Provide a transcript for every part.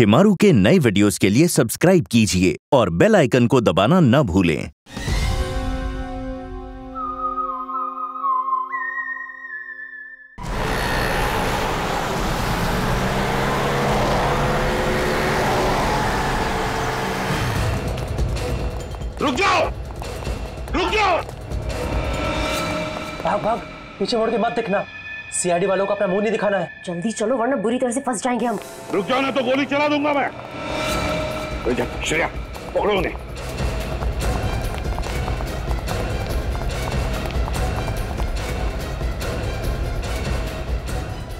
शिमारू के नए वीडियोस के लिए सब्सक्राइब कीजिए और बेल आइकन को दबाना न भूलें। रुक जाओ। भाग पीछे मुड़ के मत दिखना। सीआईडी वालों को अपना मुंह नहीं दिखाना है। जल्दी चलो वरना बुरी तरह से फंस जाएंगे हम। रुक जाओ ना तो गोली चला दूंगा मैं। श्रेया पकड़ो उन्हें।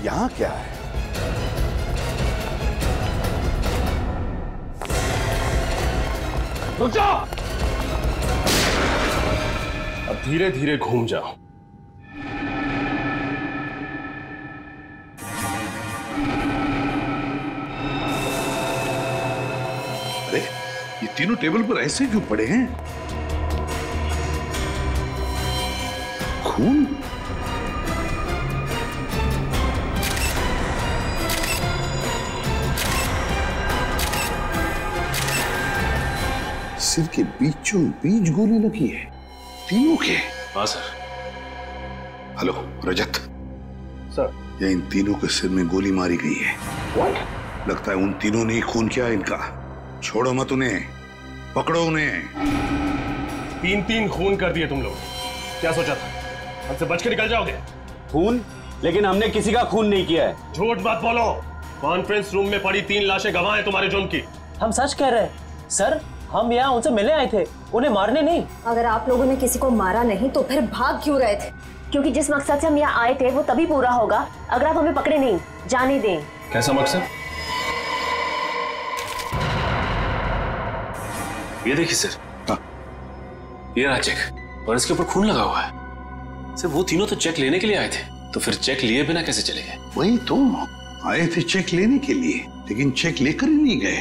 यहाँ क्या है? रुक जाओ। अब धीरे धीरे घूम जाओ। ये तीनों टेबल पर ऐसे क्यों पड़े हैं? खून? सिर के बीचों बीच गोली लगी है तीनों के। हाँ सर। हेलो राजत सर, ये इन तीनों के सिर में गोली मारी गई है। What? लगता है उन तीनों ने खून किया इनका। छोड़ो मत उन्हें, पकड़ो उन्हें। तीन खून कर दिए तुम लोग। क्या सोचा था हमसे बच के निकल जाओगे? खून? लेकिन हमने किसी का खून नहीं किया है। झूठ मत बोलो। कॉन्फ्रेंस रूम में पड़ी 3 लाशें गवाह हैं तुम्हारे जुर्म की। हम सच कह रहे हैं सर, हम यहाँ उनसे मिलने आए थे, उन्हें मारने नहीं। अगर आप लोगों ने किसी को मारा नहीं तो फिर भाग क्यों रहे थे? क्योंकि जिस मकसद से हम यहाँ आए थे वो तभी पूरा होगा अगर आप हमें पकड़े नहीं जाने दें। कैसा मकसद? ये देखिए सर। हाँ। ये रहा चेक और इसके ऊपर खून लगा हुआ है। सर वो तीनों तो चेक लेने के लिए आए थे, तो फिर चेक लिए बिना कैसे चले गए? वही तो, आए थे चेक लेने के लिए लेकिन चेक लेकर ही नहीं गए,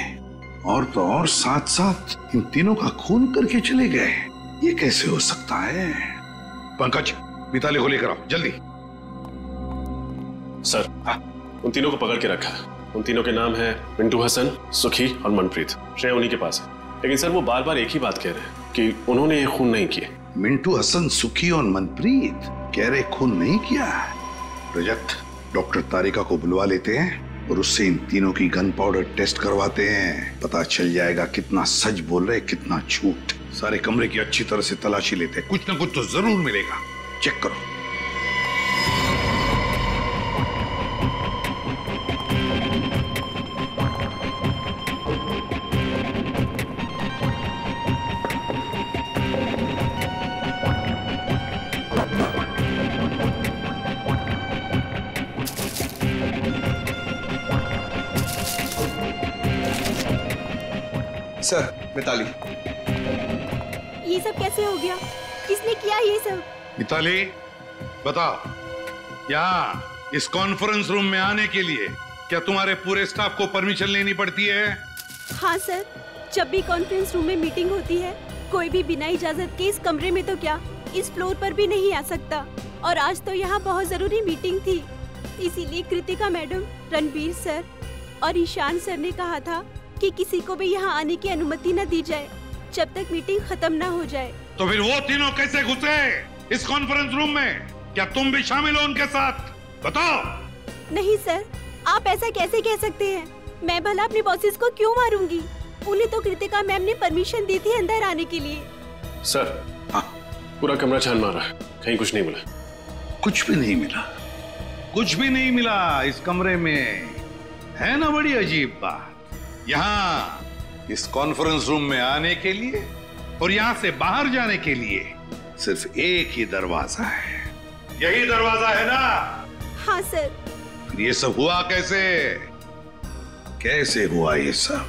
और तो और साथ साथ इन तीनों का खून करके चले गए। ये कैसे हो सकता है? पंकज मिताली को लेकर आओ जल्दी। सर हाँ। उन तीनों को पकड़ के रखा। उन तीनों के नाम है मिंटू हसन, सूखी और मनप्रीत। श्रेया उन्हीं के पास है, लेकिन सर वो बार बार एक ही बात कह रहे हैं कि उन्होंने ये खून नहीं किया। मिंटू हसन, सुखी और मनप्रीत कह रहे खून नहीं किया। रजत डॉक्टर तारिका को बुलवा लेते हैं और उससे इन तीनों की गन पाउडर टेस्ट करवाते हैं। पता चल जाएगा कितना सच बोल रहे कितना झूठ। सारे कमरे की अच्छी तरह से तलाशी लेते हैं, कुछ ना कुछ तो जरूर मिलेगा। चेक करो। सर मिताली, ये सब कैसे हो गया? किसने किया ये सब? मिताली बताओ, यहाँ इस कॉन्फ्रेंस रूम में आने के लिए क्या तुम्हारे पूरे स्टाफ को परमिशन लेनी पड़ती है? हाँ सर, जब भी कॉन्फ्रेंस रूम में मीटिंग होती है कोई भी बिना इजाजत के इस कमरे में तो क्या इस फ्लोर पर भी नहीं आ सकता। और आज तो यहाँ बहुत जरूरी मीटिंग थी, इसीलिए कृतिका मैडम, रणवीर सर और ईशान सर ने कहा था कि किसी को भी यहाँ आने की अनुमति न दी जाए जब तक मीटिंग खत्म न हो जाए। तो फिर वो तीनों कैसे घुसे इस कॉन्फ्रेंस रूम में? क्या तुम भी शामिल हो उनके साथ? बताओ। नहीं सर, आप ऐसा कैसे कह सकते हैं? मैं भला अपने बॉसेस को क्यों मारूंगी? उन्हें तो कृतिका मैम ने परमिशन दी थी अंदर आने के लिए। सर हाँ। पूरा कमरा छान मारा, कहीं कुछ नहीं मिला। कुछ भी नहीं मिला इस कमरे में। है ना बड़ी अजीब बात। यहाँ इस कॉन्फ्रेंस रूम में आने के लिए और यहाँ से बाहर जाने के लिए सिर्फ एक ही दरवाजा है। यही दरवाजा है ना? हाँ सर। फिर ये सब हुआ कैसे हुआ ये सब?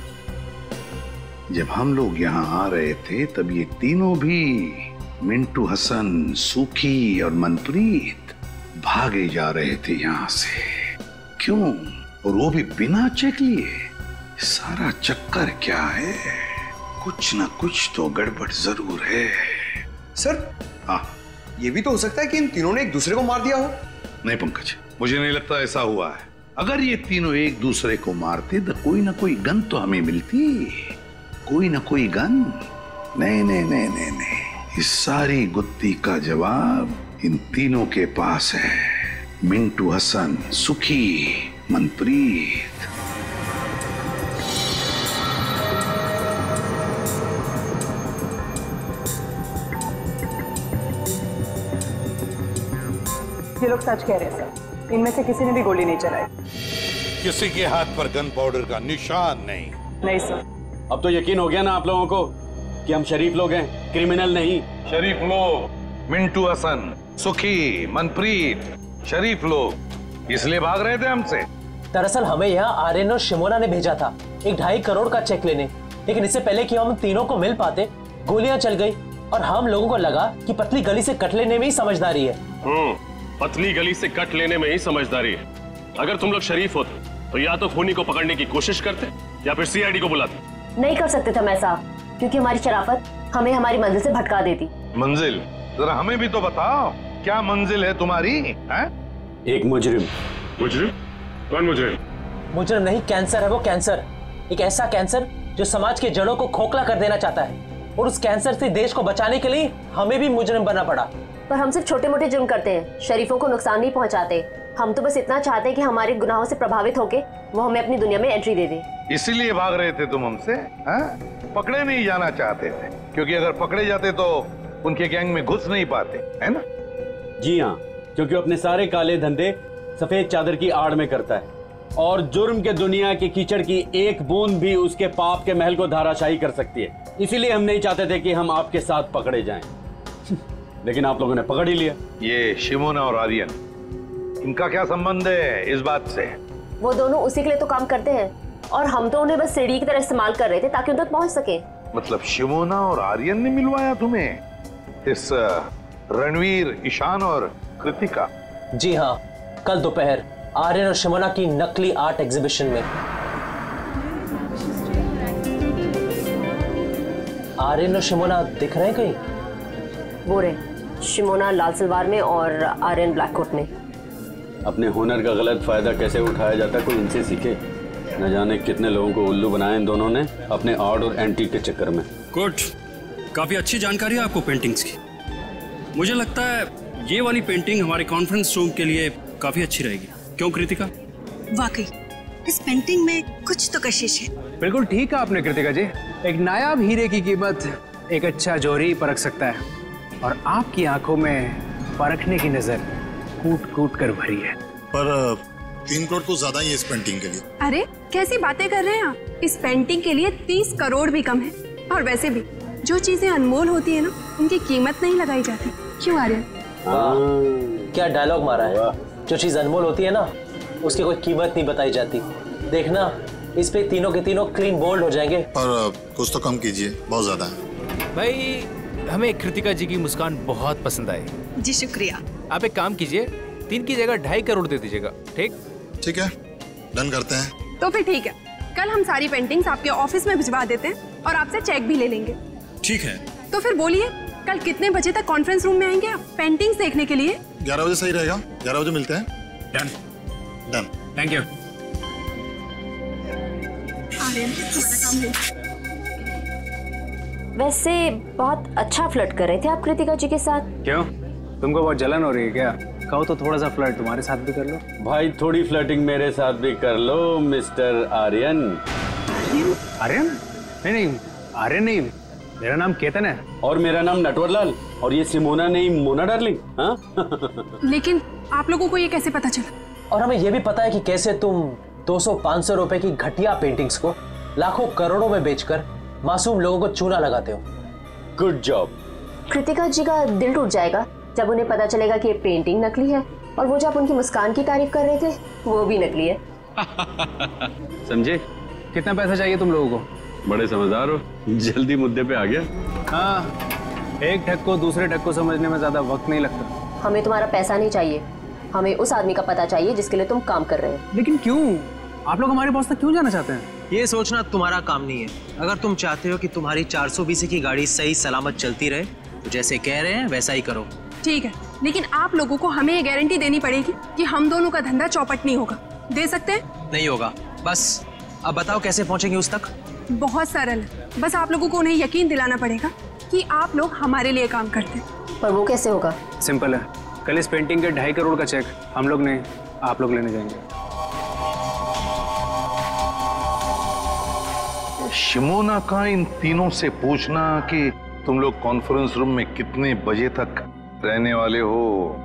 जब हम लोग यहाँ आ रहे थे तब ये तीनों भी, मिंटू हसन, सूखी और मनप्रीत, भागे जा रहे थे यहाँ से। क्यों? और वो भी बिना चेक लिए। सारा चक्कर क्या है? कुछ ना कुछ तो गड़बड़ जरूर है। सर हाँ, ये भी तो हो सकता है कि इन तीनों ने एक दूसरे को मार दिया हो। नहीं पंकज, मुझे नहीं लगता ऐसा हुआ है। अगर ये तीनों एक दूसरे को मारते तो कोई ना कोई गन तो हमें मिलती, कोई ना कोई गन। नहीं नहीं नहीं नहीं नहीं, इस सारी गुत्थी का जवाब इन तीनों के पास है, मिंटू हसन, सूखी, मनप्रीत। ये लोग सच कह रहे हैं सर, इनमें से किसी ने भी गोली नहीं चलाई। किसी के हाथ पर गन पाउडर का निशान नहीं। नहीं सर। अब तो यकीन हो गया ना आप लोगों को कि हम शरीफ लोग हैं, क्रिमिनल नहीं। शरीफ लोग मिंटू हसन, सुखी, मनप्रीत, शरीफ लोग इसलिए भाग रहे थे हमसे। दरअसल हमें यहाँ आर्यन और शिमोना ने भेजा था एक 2.5 करोड़ का चेक लेने, लेकिन इससे पहले कि हम तीनों को मिल पाते गोलियाँ चल गयी और हम लोगों को लगा कि पतली गली से कट लेने में ही समझदारी है। पतली गली से कट लेने में ही समझदारी है। अगर तुम लोग शरीफ होते तो या तो खूनी को पकड़ने की कोशिश करते या फिर सीआईडी को बुलाते। नहीं कर सकते थे मैं साहब, क्योंकि हमारी शराफत हमें हमारी मंजिल से भटका देती। मंजिल? जरा हमें भी तो बताओ क्या मंजिल है तुम्हारी है? एक मुजरिम। मुजरिम? कौन मुजरिम? मुजरिम नहीं, कैंसर है वो, कैंसर। एक ऐसा कैंसर जो समाज के जड़ों को खोखला कर देना चाहता है, और उस कैंसर से देश को बचाने के लिए हमें भी मुजरिम बनना पड़ा। पर हम सिर्फ छोटे मोटे जुर्म करते हैं, शरीफों को नुकसान नहीं पहुंचाते। हम तो बस इतना चाहते हैं कि हमारे गुनाहों से प्रभावित होके वो हमें अपनी दुनिया में एंट्री दे दे। इसीलिए भाग रहे थे तुम हमसे? पकड़े नहीं जाना चाहते थे, क्योंकि अगर पकड़े जाते तो उनके गैंग में घुस नहीं पाते, है ना? जी हाँ, क्योंकि अपने सारे काले धंधे सफेद चादर की आड़ में करता है और जुर्म के दुनिया के कीचड़ की एक बूंद भी उसके पाप के महल को धाराशाही कर सकती है। इसीलिए हम नहीं चाहते थे कि हम आपके साथ पकड़े जाएं, लेकिन आप लोगों ने पकड़ ही लिया। ये शिमोना और आर्यन, इनका क्या संबंध है इस बात से? वो दोनों उसी के लिए तो काम करते हैं और हम तो उन्हें बस सीढ़ी की तरह इस्तेमाल कर रहे थे ताकि उन तक पहुंच सके। मतलब शिमोना और आर्यन ने मिलवाया तुम्हें इस रणवीर, ईशान और कृतिका? जी हाँ, कल दोपहर आर्यन और शिमोना की नकली आर्ट एग्जीबिशन में। आर्यन और शिमोना दिख रहे कहीं? वो रहे शिमोना लाल सलवार में और आर्यन ब्लैक कोट में। अपने हुनर का गलत फायदा कैसे उठाया जाता कोई इनसे सीखे। न जाने कितने लोगों को उल्लू बनाया इन दोनों ने अपने आर्ट और एंटीक के चक्कर में। गुड, काफी अच्छी जानकारी है आपको पेंटिंग्स की। मुझे लगता है ये वाली पेंटिंग हमारे कॉन्फ्रेंस रूम के लिए काफी अच्छी रहेगी, क्यों कृतिका? वाकई इस पेंटिंग में कुछ तो कशिश है। बिल्कुल ठीक है आपने कृतिका जी, एक नायाब हीरे की कीमत एक अच्छा जोहरी परख सकता है और आपकी आंखों में परखने की नजर कूट कूट कर भरी है। पर 3 करोड़ तो ज्यादा ही है इस पेंटिंग के लिए। अरे कैसी बातें कर रहे हैं आप, इस पेंटिंग के लिए 30 करोड़ भी कम है। और वैसे भी जो चीजें अनमोल होती है ना उनकी कीमत नहीं लगाई जाती। क्यों आर्यन? क्या डायलॉग मारा है, जो चीज अनमोल होती है ना उसकी कोई कीमत नहीं बताई जाती। देखना इस पे तीनों के तीनों क्लीन बोल्ड हो जाएंगे। और कुछ तो कम कीजिए, बहुत ज्यादा है। भाई हमें कृतिका जी की मुस्कान बहुत पसंद आई। जी शुक्रिया। आप एक काम कीजिए, 3 की जगह 2.5 करोड़ दे दीजिएगा। ठीक? ठीक है, डन करते हैं। तो फिर ठीक है, कल हम सारी पेंटिंग्स आपके ऑफिस में भिजवा देते हैं और आपसे चेक भी ले लेंगे। ठीक है। तो फिर बोलिए कल कितने बजे तक कॉन्फ्रेंस रूम में आएंगे आप पेंटिंग्स देखने के लिए? 11 बजे सही रहेगा, 11 बजे मिलते हैं। Done done, thank you. वैसे बहुत अच्छा फ्लर्ट कर रहे थे आप कृतिका जी के साथ। क्यों, तुमको बहुत जलन हो रही है क्या? कहो तो थोड़ा सा फ्लर्ट तुम्हारे साथ भी कर लो। भाई थोड़ी फ्लर्टिंग मेरे साथ भी कर लो मिस्टर आर्यन। आर्यन? नहीं नहीं, आर्यन नहीं, मेरा नाम केतन है। और मेरा नाम नटवरलाल। और ये शिमोना नहीं, मोना डार्लिंग। लेकिन आप लोगों को ये कैसे पता चला? और हमें ये भी पता है कि कैसे तुम 200-500 रुपए की घटिया पेंटिंग्स को लाखों करोड़ों में बेचकर मासूम लोगों को चूना लगाते हो। Good job. कृतिका जी का दिल टूट जाएगा जब उन्हें पता चलेगा कि ये पेंटिंग नकली है, और वो जब उनकी मुस्कान की तारीफ कर रहे थे वो भी नकली है। समझे? कितना पैसा चाहिए तुम लोगों को? बड़े समझदार हो, जल्दी मुद्दे पे आ गया। हाँ, एक ढक को दूसरे ढक को समझने में ज्यादा वक्त नहीं लगता। हमें तुम्हारा पैसा नहीं चाहिए, हमें उस आदमी का पता चाहिए जिसके लिए तुम काम कर रहे हो। लेकिन क्यों? आप लोग हमारे बॉस तक क्यों जाना चाहते हैं? ये सोचना तुम्हारा काम नहीं है। अगर तुम चाहते हो कि तुम्हारी 420 की गाड़ी सही सलामत चलती रहे तो जैसे कह रहे हैं वैसा ही करो। ठीक है, लेकिन आप लोगों को हमें ये गारंटी देनी पड़ेगी कि हम दोनों का धंधा चौपट नहीं होगा। दे सकते हैं? नहीं होगा। बस अब बताओ कैसे पहुंचेंगे उस तक? बहुत सरल, बस आप लोगों को उन्हें यकीन दिलाना पड़ेगा कि आप लोग हमारे लिए काम करते हैं। पर वो कैसे होगा? सिंपल है, कल इस पेंटिंग के 2.5 करोड़ का चेक हम लोग ने आप लोग लेने जाएंगे। शिमोना का इन तीनों से पूछना कि तुम लोग कॉन्फ्रेंस रूम में कितने बजे तक रहने वाले हो,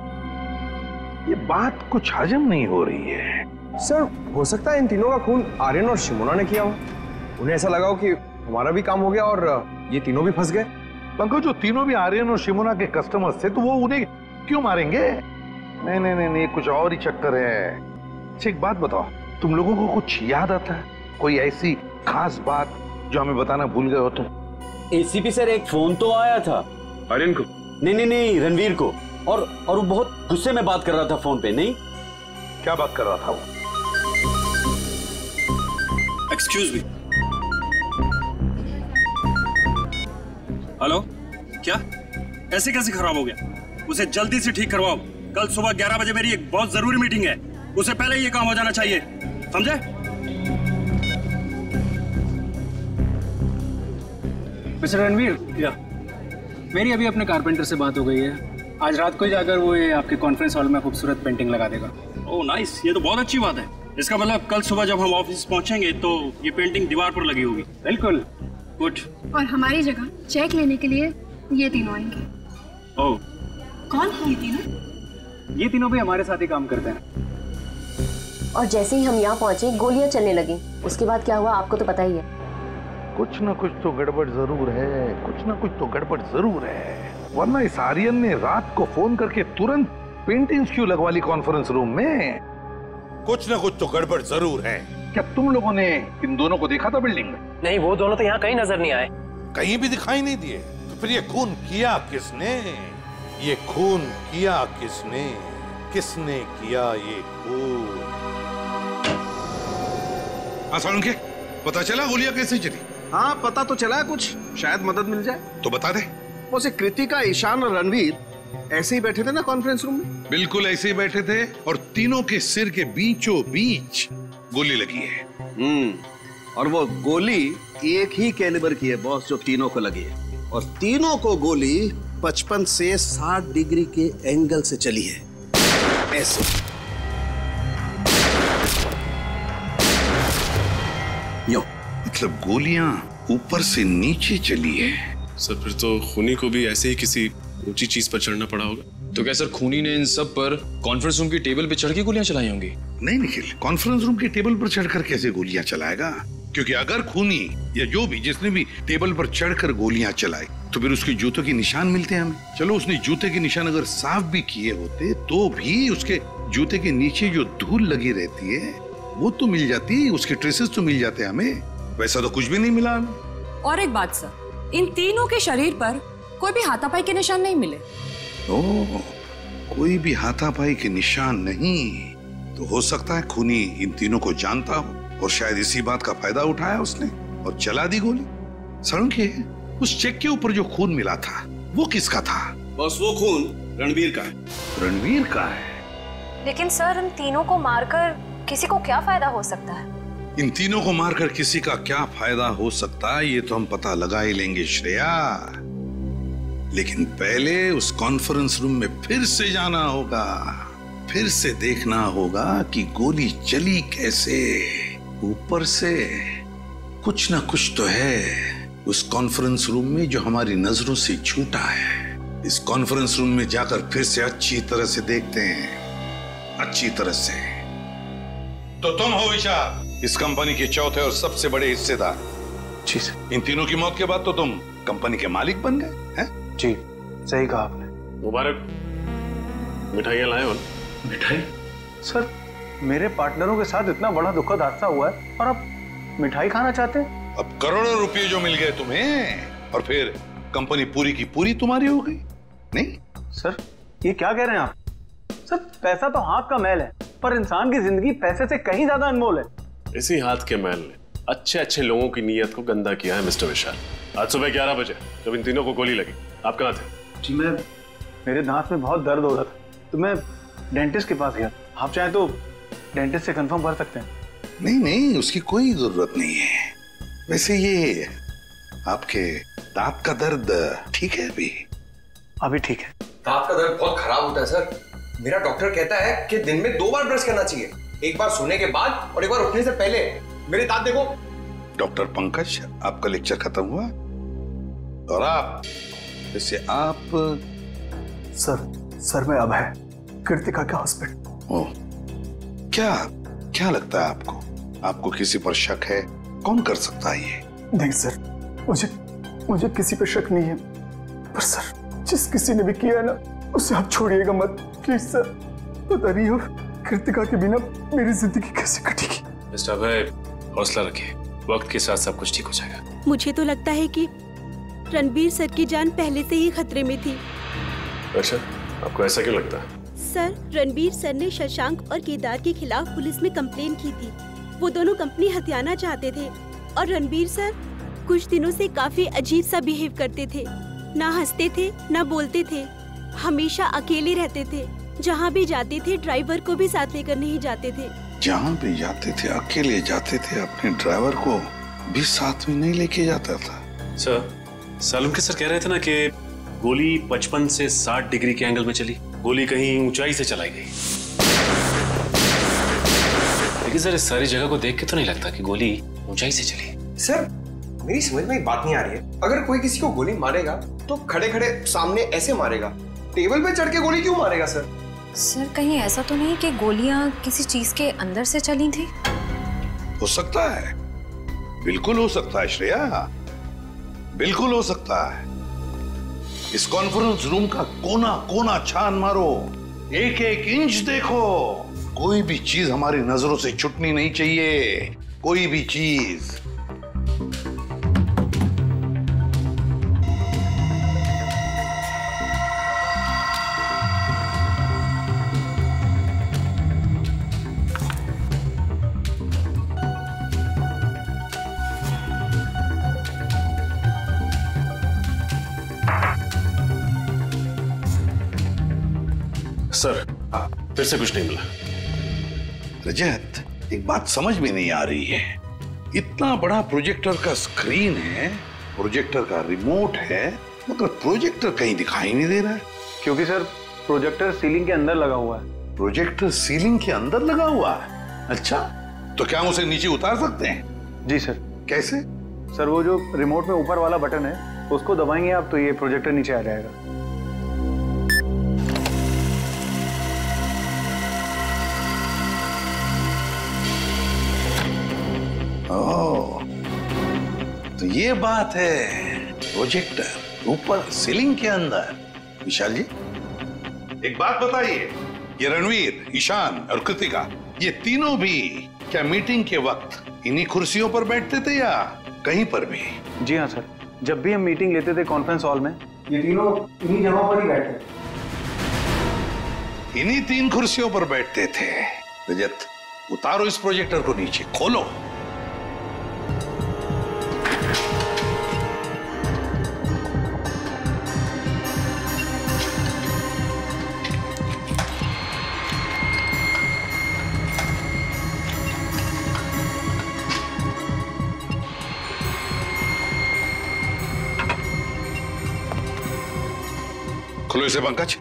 ये बात कुछ हजम नहीं हो रही है। सर, हो सकता है इन तीनों का खून आर्यन और शिमोना ने किया हो। उन्हें ऐसा लगा हो कि हमारा भी काम हो गया और ये तीनों भी फंस गए। पंकज, जो तीनों भी आर्यन और शिमोना के कस्टमर्स थे, तो वो उन्हें क्यों मारेंगे? नहीं नहीं नहीं नहीं, कुछ और ही चक्कर है। अच्छा एक बात बताओ, तुम लोगों को कुछ याद आता है? कोई ऐसी खास बात जो हमें बताना भूल गए हो तुम? एसीपी सर, एक फोन तो आया था आर्यन को। नहीं नहीं नहीं, रणवीर को। और वो बहुत गुस्से में बात कर रहा था फोन पे। नहीं, क्या बात कर रहा था वो? Excuse me, hello. क्या ऐसे कैसे खराब हो गया? उसे जल्दी से ठीक करवाओ। कल सुबह 11 बजे मेरी एक बहुत जरूरी मीटिंग है, उससे पहले ये काम हो जाना चाहिए, समझे? मिस्टर रणवीर, मेरी अभी अपने कारपेंटर से बात हो गई है। आज रात को ही जाकर वो ये आपके कॉन्फ्रेंस हॉल में खूबसूरत पेंटिंग लगा देगा। ओह नाइस, ये तो बहुत अच्छी बात है। इसका मतलब कल सुबह जब हम ऑफिस पहुंचेंगे तो ये पेंटिंग दीवार पर लगी होगी। बिल्कुल, गुड। और हमारी जगह चेक लेने के लिए ये तीनों आएंगे। ओह, कौन है ये तीनों? ये तीनों भी हमारे साथ ही काम करते हैं। और जैसे ही हम यहाँ पहुंचे, गोलियां चलने लगी। उसके बाद क्या हुआ आपको तो पता ही है। कुछ ना कुछ तो गड़बड़ जरूर है, कुछ ना कुछ तो गड़बड़ जरूर है, वरना इस आर्यन ने रात को फोन करके तुरंत पेंटिंग्स क्यों लगवा ली कॉन्फ्रेंस रूम में? कुछ ना कुछ तो गड़बड़ जरूर है। क्या तुम लोगों ने इन दोनों को देखा था बिल्डिंग में? नहीं, वो दोनों तो यहाँ कहीं नजर नहीं आए, कहीं भी दिखाई नहीं दिए। तो फिर ये खून किया किसने? ये खून किया किसने? किसने किया ये खून? सलुंखे, पता चला गोलियां कैसे चली? हाँ, पता तो चला है कुछ, शायद मदद मिल जाए। तो बता दे। वैसे कृतिका, ईशान और रणवीर ऐसे ही बैठे थे ना कॉन्फ्रेंस रूम में? बिल्कुल ऐसे ही बैठे थे, और तीनों के सिर के बीचों बीच गोली लगी है। और वो गोली एक ही कैलिबर की है बॉस, जो तीनों को लगी है। और तीनों को गोली 55 से 60 डिग्री के एंगल से चली है, ऐसे। यो, मतलब गोलियां ऊपर से नीचे चली है। सर, फिर तो खूनी को भी ऐसे ही किसी ऊंची चीज पर चढ़ना पड़ा होगा। तो क्या सर, खूनी ने इन सब पर कॉन्फ्रेंस रूम की टेबल पर चढ़ के गोलियां चलाई होंगी? नहीं निखिल, कॉन्फ्रेंस रूम की टेबल पर चढ़कर कैसे गोलियां चलाएगा? क्योंकि अगर खूनी या जो भी जिसने भी टेबल पर चढ़कर गोलियां चलाई, तो फिर उसके जूतों के निशान मिलते हैं हमें। चलो, उसने जूते के निशान अगर साफ भी किए होते, तो भी उसके जूते के नीचे जो धूल लगी रहती है वो तो मिल जाती, उसके ट्रेसेस तो मिल जाते हमें। वैसा तो कुछ भी नहीं मिला हमें। और एक बात सर, इन तीनों के शरीर पर कोई भी हाथापाई के निशान नहीं मिले। ओ, कोई भी हाथापाई के निशान नहीं। तो हो सकता है खूनी इन तीनों को जानता हो और शायद इसी बात का फायदा उठाया उसने और चला दी गोली। सलुंखे, उस चेक के ऊपर जो खून मिला था वो किसका था? बस वो खून रणवीर का है। रणवीर का है? लेकिन सर, इन तीनों को मारकर किसी को क्या फायदा हो सकता है? इन तीनों को मारकर किसी का क्या फायदा हो सकता है, ये तो हम पता लगा ही लेंगे श्रेया। लेकिन पहले उस कॉन्फ्रेंस रूम में फिर से जाना होगा, फिर से देखना होगा कि गोली चली कैसे, ऊपर से। कुछ ना कुछ तो है उस कॉन्फ्रेंस रूम में जो हमारी नजरों से छूटा है। इस कॉन्फ्रेंस रूम में जाकर फिर से अच्छी तरह से देखते हैं, अच्छी तरह से। तो तुम हो ईशा, इस कंपनी के चौथे और सबसे बड़े हिस्सेदार। जी सर। इन तीनों की मौत के बाद तो तुम कंपनी के मालिक बन गए हैं। जी, सही कहा आपने। मुबारक, मिठाइयां लाए हो? मिठाई? सर, मेरे पार्टनरों के साथ इतना बड़ा दुखद हादसा हुआ है और आप मिठाई खाना चाहते हैं? अब करोड़ों रुपए जो मिल गए तुम्हें, और फिर कंपनी पूरी की पूरी तुम्हारी हो गई। नहीं सर, ये क्या कह रहे हैं आप? सर, पैसा तो हाथ का मैल है, पर इंसान की जिंदगी पैसे से कहीं ज्यादा अनमोल है। इसी हाथ के मैल ने अच्छे अच्छे लोगों की नीयत को गंदा किया है। मिस्टर विशाल, आज सुबह 11 बजे जब इन तीनों को गोली लगी, आप कहाँ थे? जी, मैं मेरे दांत में बहुत दर्द हो रहा था, तो मैं डेंटिस्ट के पास गया। आप चाहे तो डेंटिस्ट से कंफर्म कर सकते हैं? नहीं नहीं, उसकी कोई जरूरत नहीं है। वैसे ये आपके दांत का दर्द ठीक है? अभी ठीक है। दांत का दर्द बहुत खराब होता है सर। मेरा डॉक्टर कहता है कि दिन में 2 बार ब्रश करना चाहिए, एक बार सोने के बाद और एक बार उठने से पहले। मेरे दांत देखो। डॉक्टर पंकज, आपका लेक्चर खत्म हुआ और आप जैसे आप सर मैं अब है कृतिका का हॉस्पिटल। ओह, क्या लगता है आपको? आपको किसी पर शक है? कौन कर सकता है ये? नहीं सर, मुझे किसी पे शक नहीं है, पर सर जिस किसी ने भी किया ना उसे आप छोड़िएगा मत प्लीज सर। पता नहीं हो कृतिका के बिना मेरी जिंदगी कैसे कटेगी। मिस्टर अभय, हौसला रखिए, वक्त के साथ सब कुछ ठीक हो जाएगा। मुझे तो लगता है कि रणवीर सर की जान पहले से ही खतरे में थी। अच्छा, आपको ऐसा क्यों लगता है? सर, रणवीर सर ने शरशंक और केदार के खिलाफ पुलिस में कंप्लेन की थी। वो दोनों कंपनी हथियाना चाहते थे और रणवीर सर कुछ दिनों से काफी अजीब सा बिहेव करते थे, ना हंसते थे ना बोलते थे, हमेशा अकेले रहते थे। जहाँ भी जाते थे ड्राइवर को भी साथ लेकर नहीं जाते थे। जहाँ भी जाते थे अकेले जाते थे, अपने ड्राइवर को भी साथ में नहीं लेके जाता था। सर, सलुंखे सर कह रहे थे ना कि गोली 55 से 60 डिग्री के एंगल में चली, गोली कहीं ऊंचाई से चलाई गई। लेकिन सर इस सारी जगह को देख के तो नहीं लगता कि गोली ऊंचाई से चली। सर, मेरी समझ में एक बात नहीं आ रही है, अगर कोई किसी को गोली मारेगा तो खड़े खड़े सामने ऐसे मारेगा, टेबल पे चढ़ के गोली क्यों मारेगा? सर कहीं ऐसा तो नहीं कि गोलियां किसी चीज के अंदर से चली थी? हो सकता है, बिल्कुल हो सकता है श्रेया, बिल्कुल हो सकता है। इस कॉन्फ्रेंस रूम का कोना कोना छान मारो, एक एक इंच देखो, कोई भी चीज हमारी नजरों से छुटनी नहीं चाहिए, कोई भी चीज। सर, फिर से कुछ नहीं मिला। रजत, एक बात समझ में नहीं आ रही है, इतना बड़ा प्रोजेक्टर का स्क्रीन है, प्रोजेक्टर का रिमोट है, मगर प्रोजेक्टर कहीं दिखाई नहीं दे रहा है। क्योंकि सर प्रोजेक्टर सीलिंग के अंदर लगा हुआ है। प्रोजेक्टर सीलिंग के अंदर लगा हुआ है? अच्छा, तो क्या हम उसे नीचे उतार सकते हैं? जी सर। कैसे? सर वो जो रिमोट में ऊपर वाला बटन है उसको दबाएंगे आप तो ये प्रोजेक्टर नीचे आ जाएगा। तो ये बात है, प्रोजेक्टर ऊपर सीलिंग के अंदर। विशाल जी, एक बात बताइए, ये रणवीर, ईशान और कृतिका, ये तीनों भी क्या मीटिंग के वक्त इन्हीं कुर्सियों पर बैठते थे या कहीं पर भी? जी हाँ सर, जब भी हम मीटिंग लेते थे कॉन्फ्रेंस हॉल में, ये तीनों इन्हीं जगहों पर ही बैठते, इन्हीं 3 कुर्सियों पर बैठते थे। रजत, उतारो इस प्रोजेक्टर को नीचे, खोलो। खोलो इसे पंकज।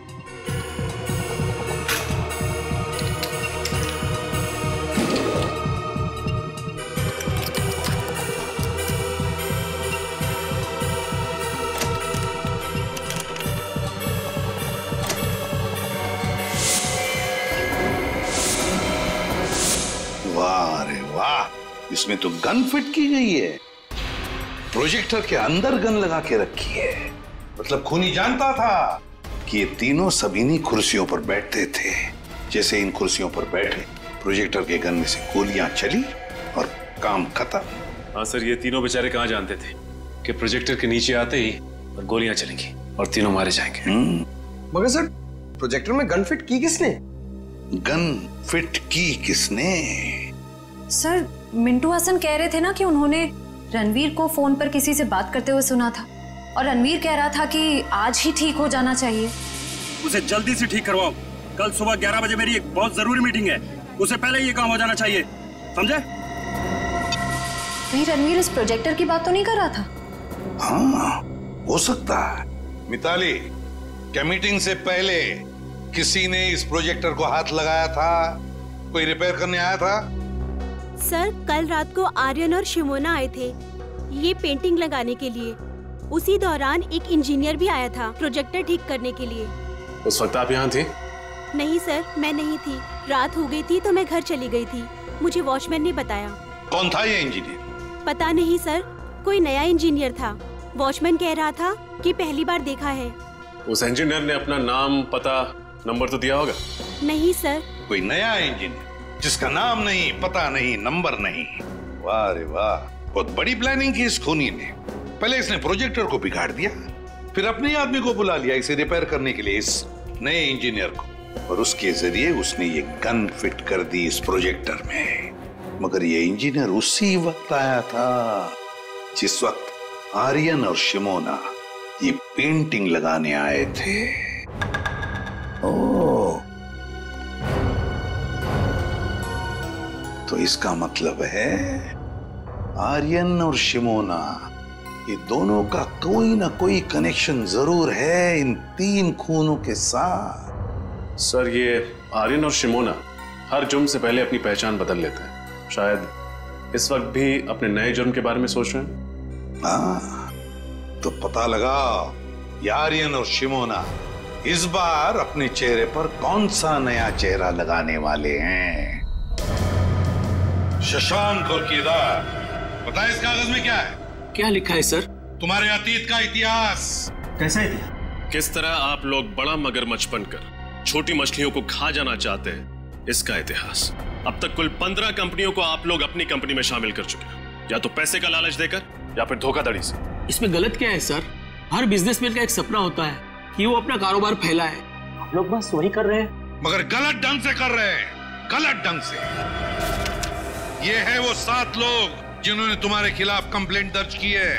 इसमें तो गन फिट की गई है, प्रोजेक्टर के अंदर गन लगा के रखी है। मतलब खूनी जानता था कि ये तीनों सब इन्हीं कुर्सियों पर बैठते थे। जैसे इन कुर्सियों पर बैठे, प्रोजेक्टर के गन में से गोलियां चली और काम खत्म। हाँ सर, ये तीनों बेचारे कहाँ जानते थे कि प्रोजेक्टर के नीचे आते ही और गोलियां चलेंगी और तीनों मारे जाएंगे। मगर सर, प्रोजेक्टर में गन फिट की किसने? गन फिट की किसने? सर, मिंटू हसन कह रहे थे ना कि उन्होंने रणवीर को फोन पर किसी से बात करते हुए सुना था और रणवीर कह रहा था कि आज ही ठीक हो जाना चाहिए। उसे जल्दी से ठीक करवाओ, कल सुबह 11 बजे मेरी एक बहुत जरूरी मीटिंग है। उससे पहले ये काम हो जाना चाहिए, समझे? नहीं, रणवीर इस प्रोजेक्टर की बात तो नहीं कर रहा था? हाँ, हो सकता है। मिताली, क्या मीटिंग से पहले किसी ने इस प्रोजेक्टर को हाथ लगाया था? कोई रिपेयर करने आया था? सर, कल रात को आर्यन और शिमोना आए थे ये पेंटिंग लगाने के लिए। उसी दौरान एक इंजीनियर भी आया था प्रोजेक्टर ठीक करने के लिए। उस वक्त आप यहाँ थी? नहीं सर, मैं नहीं थी। रात हो गई थी तो मैं घर चली गई थी। मुझे वॉचमैन ने बताया। कौन था ये इंजीनियर? पता नहीं सर, कोई नया इंजीनियर था। वॉचमैन कह रहा था कि पहली बार देखा है। उस इंजीनियर ने अपना नाम, पता, नंबर तो दिया होगा? नहीं सर। कोई नया इंजीनियर जिसका नाम नहीं, पता नहीं, नंबर नहीं। वाह रे वाह, बहुत बड़ी प्लानिंग की इस खूनी ने। पहले इसने प्रोजेक्टर को बिगाड़ दिया, फिर अपने आदमी को बुला लिया इसे रिपेयर करने के लिए, इस नए इंजीनियर को, और उसके जरिए उसने ये गन फिट कर दी इस प्रोजेक्टर में। मगर ये इंजीनियर उसी वक्त आया था जिस वक्त आर्यन और शिमोना ये पेंटिंग लगाने आए थे। ओह, तो इसका मतलब है आर्यन और शिमोना, ये दोनों का कोई ना कोई कनेक्शन जरूर है इन तीन खूनों के साथ। सर, ये आर्यन और शिमोना हर जुर्म से पहले अपनी पहचान बदल लेते हैं। शायद इस वक्त भी अपने नए जुर्म के बारे में सोच रहे हैं। हाँ, तो पता लगा ये आर्यन और शिमोना इस बार अपने चेहरे पर कौन सा नया चेहरा लगाने वाले हैं। शशांक और केदार, बताएं इस कागज में क्या है? क्या लिखा है सर? तुम्हारे अतीत का इतिहास। कैसा इतिहास? किस तरह आप लोग बड़ा मगरमच्छ बनकर छोटी मछलियों को खा जाना चाहते हैं, इसका इतिहास। अब तक कुल 15 कंपनियों को आप लोग अपनी कंपनी में शामिल कर चुके हैं, या तो पैसे का लालच देकर या फिर धोखाधड़ी से। इसमें गलत क्या है सर? हर बिजनेसमैन का एक सपना होता है कि वो अपना कारोबार फैलाए। आप लोग बस वही कर रहे हैं, मगर गलत ढंग से कर रहे हैं, गलत ढंग से। ये है वो 7 लोग जिन्होंने तुम्हारे खिलाफ कंप्लेंट दर्ज की है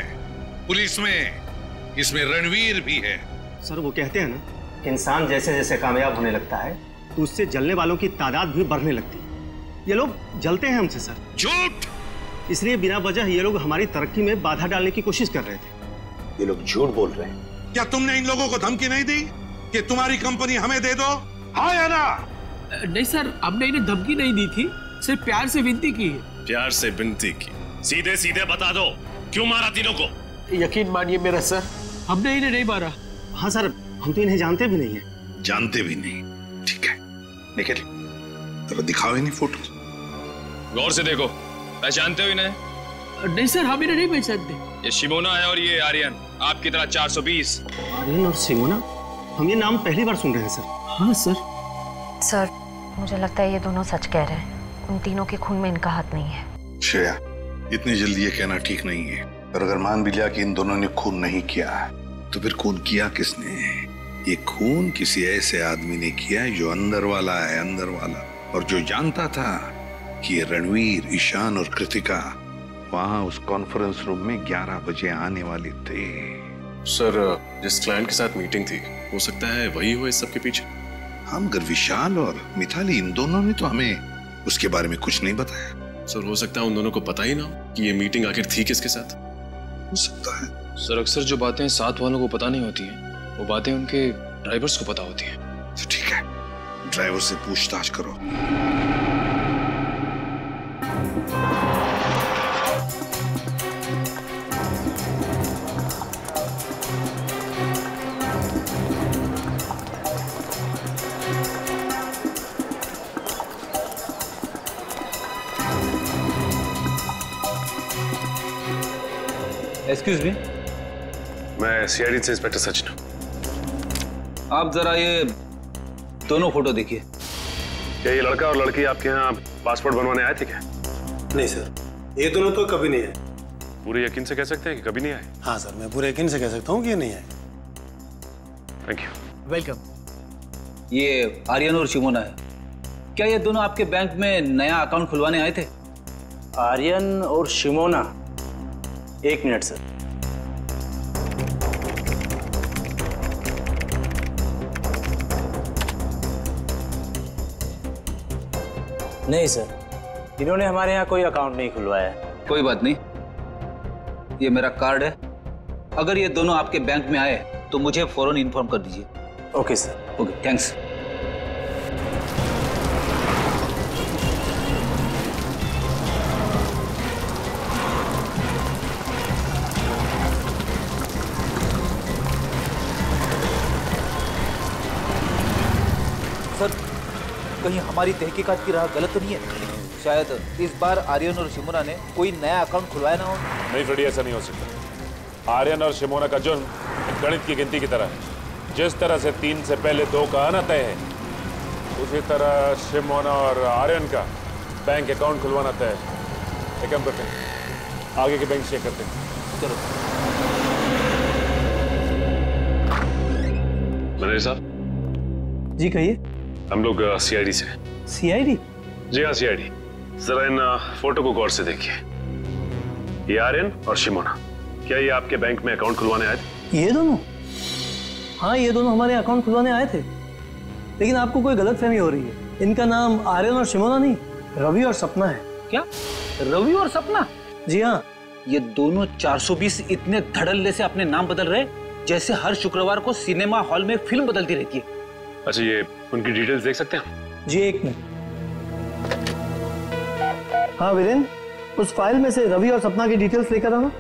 पुलिस में, इसमें रणवीर भी है। सर, वो कहते हैं ना, इंसान जैसे जैसे कामयाब होने लगता है तो उससे जलने वालों की तादाद भी बढ़ने लगती है। ये लोग जलते हैं हमसे सर। झूठ! इसलिए बिना वजह ये लोग हमारी तरक्की में बाधा डालने की कोशिश कर रहे थे। ये लोग झूठ बोल रहे हैं। क्या तुमने इन लोगों को धमकी नहीं दी कि तुम्हारी कंपनी हमें दे दो? हाँ या ना? नहीं सर, हमने इन्हें धमकी नहीं दी थी, सिर्फ प्यार से विनती की। प्यार से विनती की? सीधे सीधे बता दो, क्यों मारा तीनों को? यकीन मानिए मेरा सर, हमने इन्हें नहीं मारा। हाँ सर, हम तो इन्हें जानते भी नहीं है। जानते भी नहीं? ठीक है। निखिल, जरा दिखाओ इन्हें फोटो। गौर से देखो, पहचानते हो इन्हें? नहीं सर, हम इन्हें नहीं पहचानते। ये शिमोना है और ये आर्यन, आपकी तरह 420। आर्यन और शिमोना, हम ये नाम पहली बार सुन रहे हैं सर। हाँ सर। सर, मुझे लगता है ये दोनों सच कह रहे हैं। उन तीनों के खून में इनका हाथ नहीं है। श्रेया, इतनी जल्दी ये कहना ठीक नहीं है। और अगर मान भी लिया कि इन दोनों ने खून नहीं किया है, तो फिर खून किया किसने? ये खून किसी ऐसे आदमी ने किया है जो अंदर वाला है, अंदर वाला, और जो जानता था कि ये रणवीर, ईशान और कृतिका वहां उस कॉन्फ्रेंस रूम में 11 बजे आने वाले थे। सर, जिस क्लाइंट के साथ मीटिंग थी, हो सकता है वही हो इस सब के पीछे। हाँ, मगर विशाल और मिताली, इन दोनों ने तो हमें उसके बारे में कुछ नहीं बताया। सर, हो सकता है उन दोनों को पता ही ना हो कि ये मीटिंग आखिर थी किसके साथ। हो सकता है सर। अक्सर जो बातें 7 वालों को पता नहीं होती हैं, वो बातें उनके ड्राइवर्स को पता होती हैं। तो ठीक है, ड्राइवर से पूछताछ करो। एक्सक्यूज मी, मैं सीआईडी से इंस्पेक्टर सचिन हूँ। आप जरा ये दोनों फोटो देखिए। क्या ये लड़का और लड़की आपके यहाँ पासपोर्ट बनवाने आए थे क्या? नहीं सर, ये दोनों तो कभी नहीं आए। पूरे यकीन से कह सकते हैं कि कभी नहीं आए? हाँ सर, मैं पूरे यकीन से कह सकता हूँ कि ये नहीं आए। Thank you. वेलकम। ये आर्यन और शिमोना है। क्या ये दोनों आपके बैंक में नया अकाउंट खुलवाने आए थे? आर्यन और शिमोना, एक मिनट सर। नहीं सर, इन्होंने हमारे यहाँ कोई अकाउंट नहीं खुलवाया है। कोई बात नहीं, ये मेरा कार्ड है, अगर ये दोनों आपके बैंक में आए तो मुझे फौरन इन्फॉर्म कर दीजिए। Okay sir. Okay, thanks. Sir, कहीं हमारी तहकीकात की राह गलत तो नहीं है? शायद इस बार आर्यन और शिमोना ने कोई नया अकाउंट खुलवाया ना हो। नहीं फ्रेडी, ऐसा नहीं हो सकता। आर्यन और शिमोना का जुर्म गणित की गिनती की तरह है। जिस तरह से 3 से पहले 2 का आना तय है, उसी तरह शिमोना और आर्यन का बैंक अकाउंट खुलवाना तय है। एक काम करते हैं, आगे के बैंक चेक करते हैं। चलो मैनेजर साहब। जी कहिए। हम लोग सीआईडी से। सीआईडी? जी हाँ, सीआईडी। जरा इन फोटो को गौर से देखिए। ये आर्यन और शिमोना, क्या ये आपके बैंक में अकाउंट खुलवाने आए थे? ये दोनों? हाँ, ये दोनों हमारे अकाउंट खुलवाने आए थे, लेकिन आपको कोई गलतफहमी हो रही है। इनका नाम आर्यन और शिमोना नहीं, रवि और सपना है। क्या? रवि और सपना? जी हाँ। ये दोनों 420 इतने धड़ल्ले से अपने नाम बदल रहे जैसे हर शुक्रवार को सिनेमा हॉल में फिल्म बदलती रहती है। अच्छा, ये उनकी डिटेल्स देख सकते हैं? जी एक मिनट। हाँ वीरेन, उस फाइल में से रवि और सपना की डिटेल्स लेकर आना।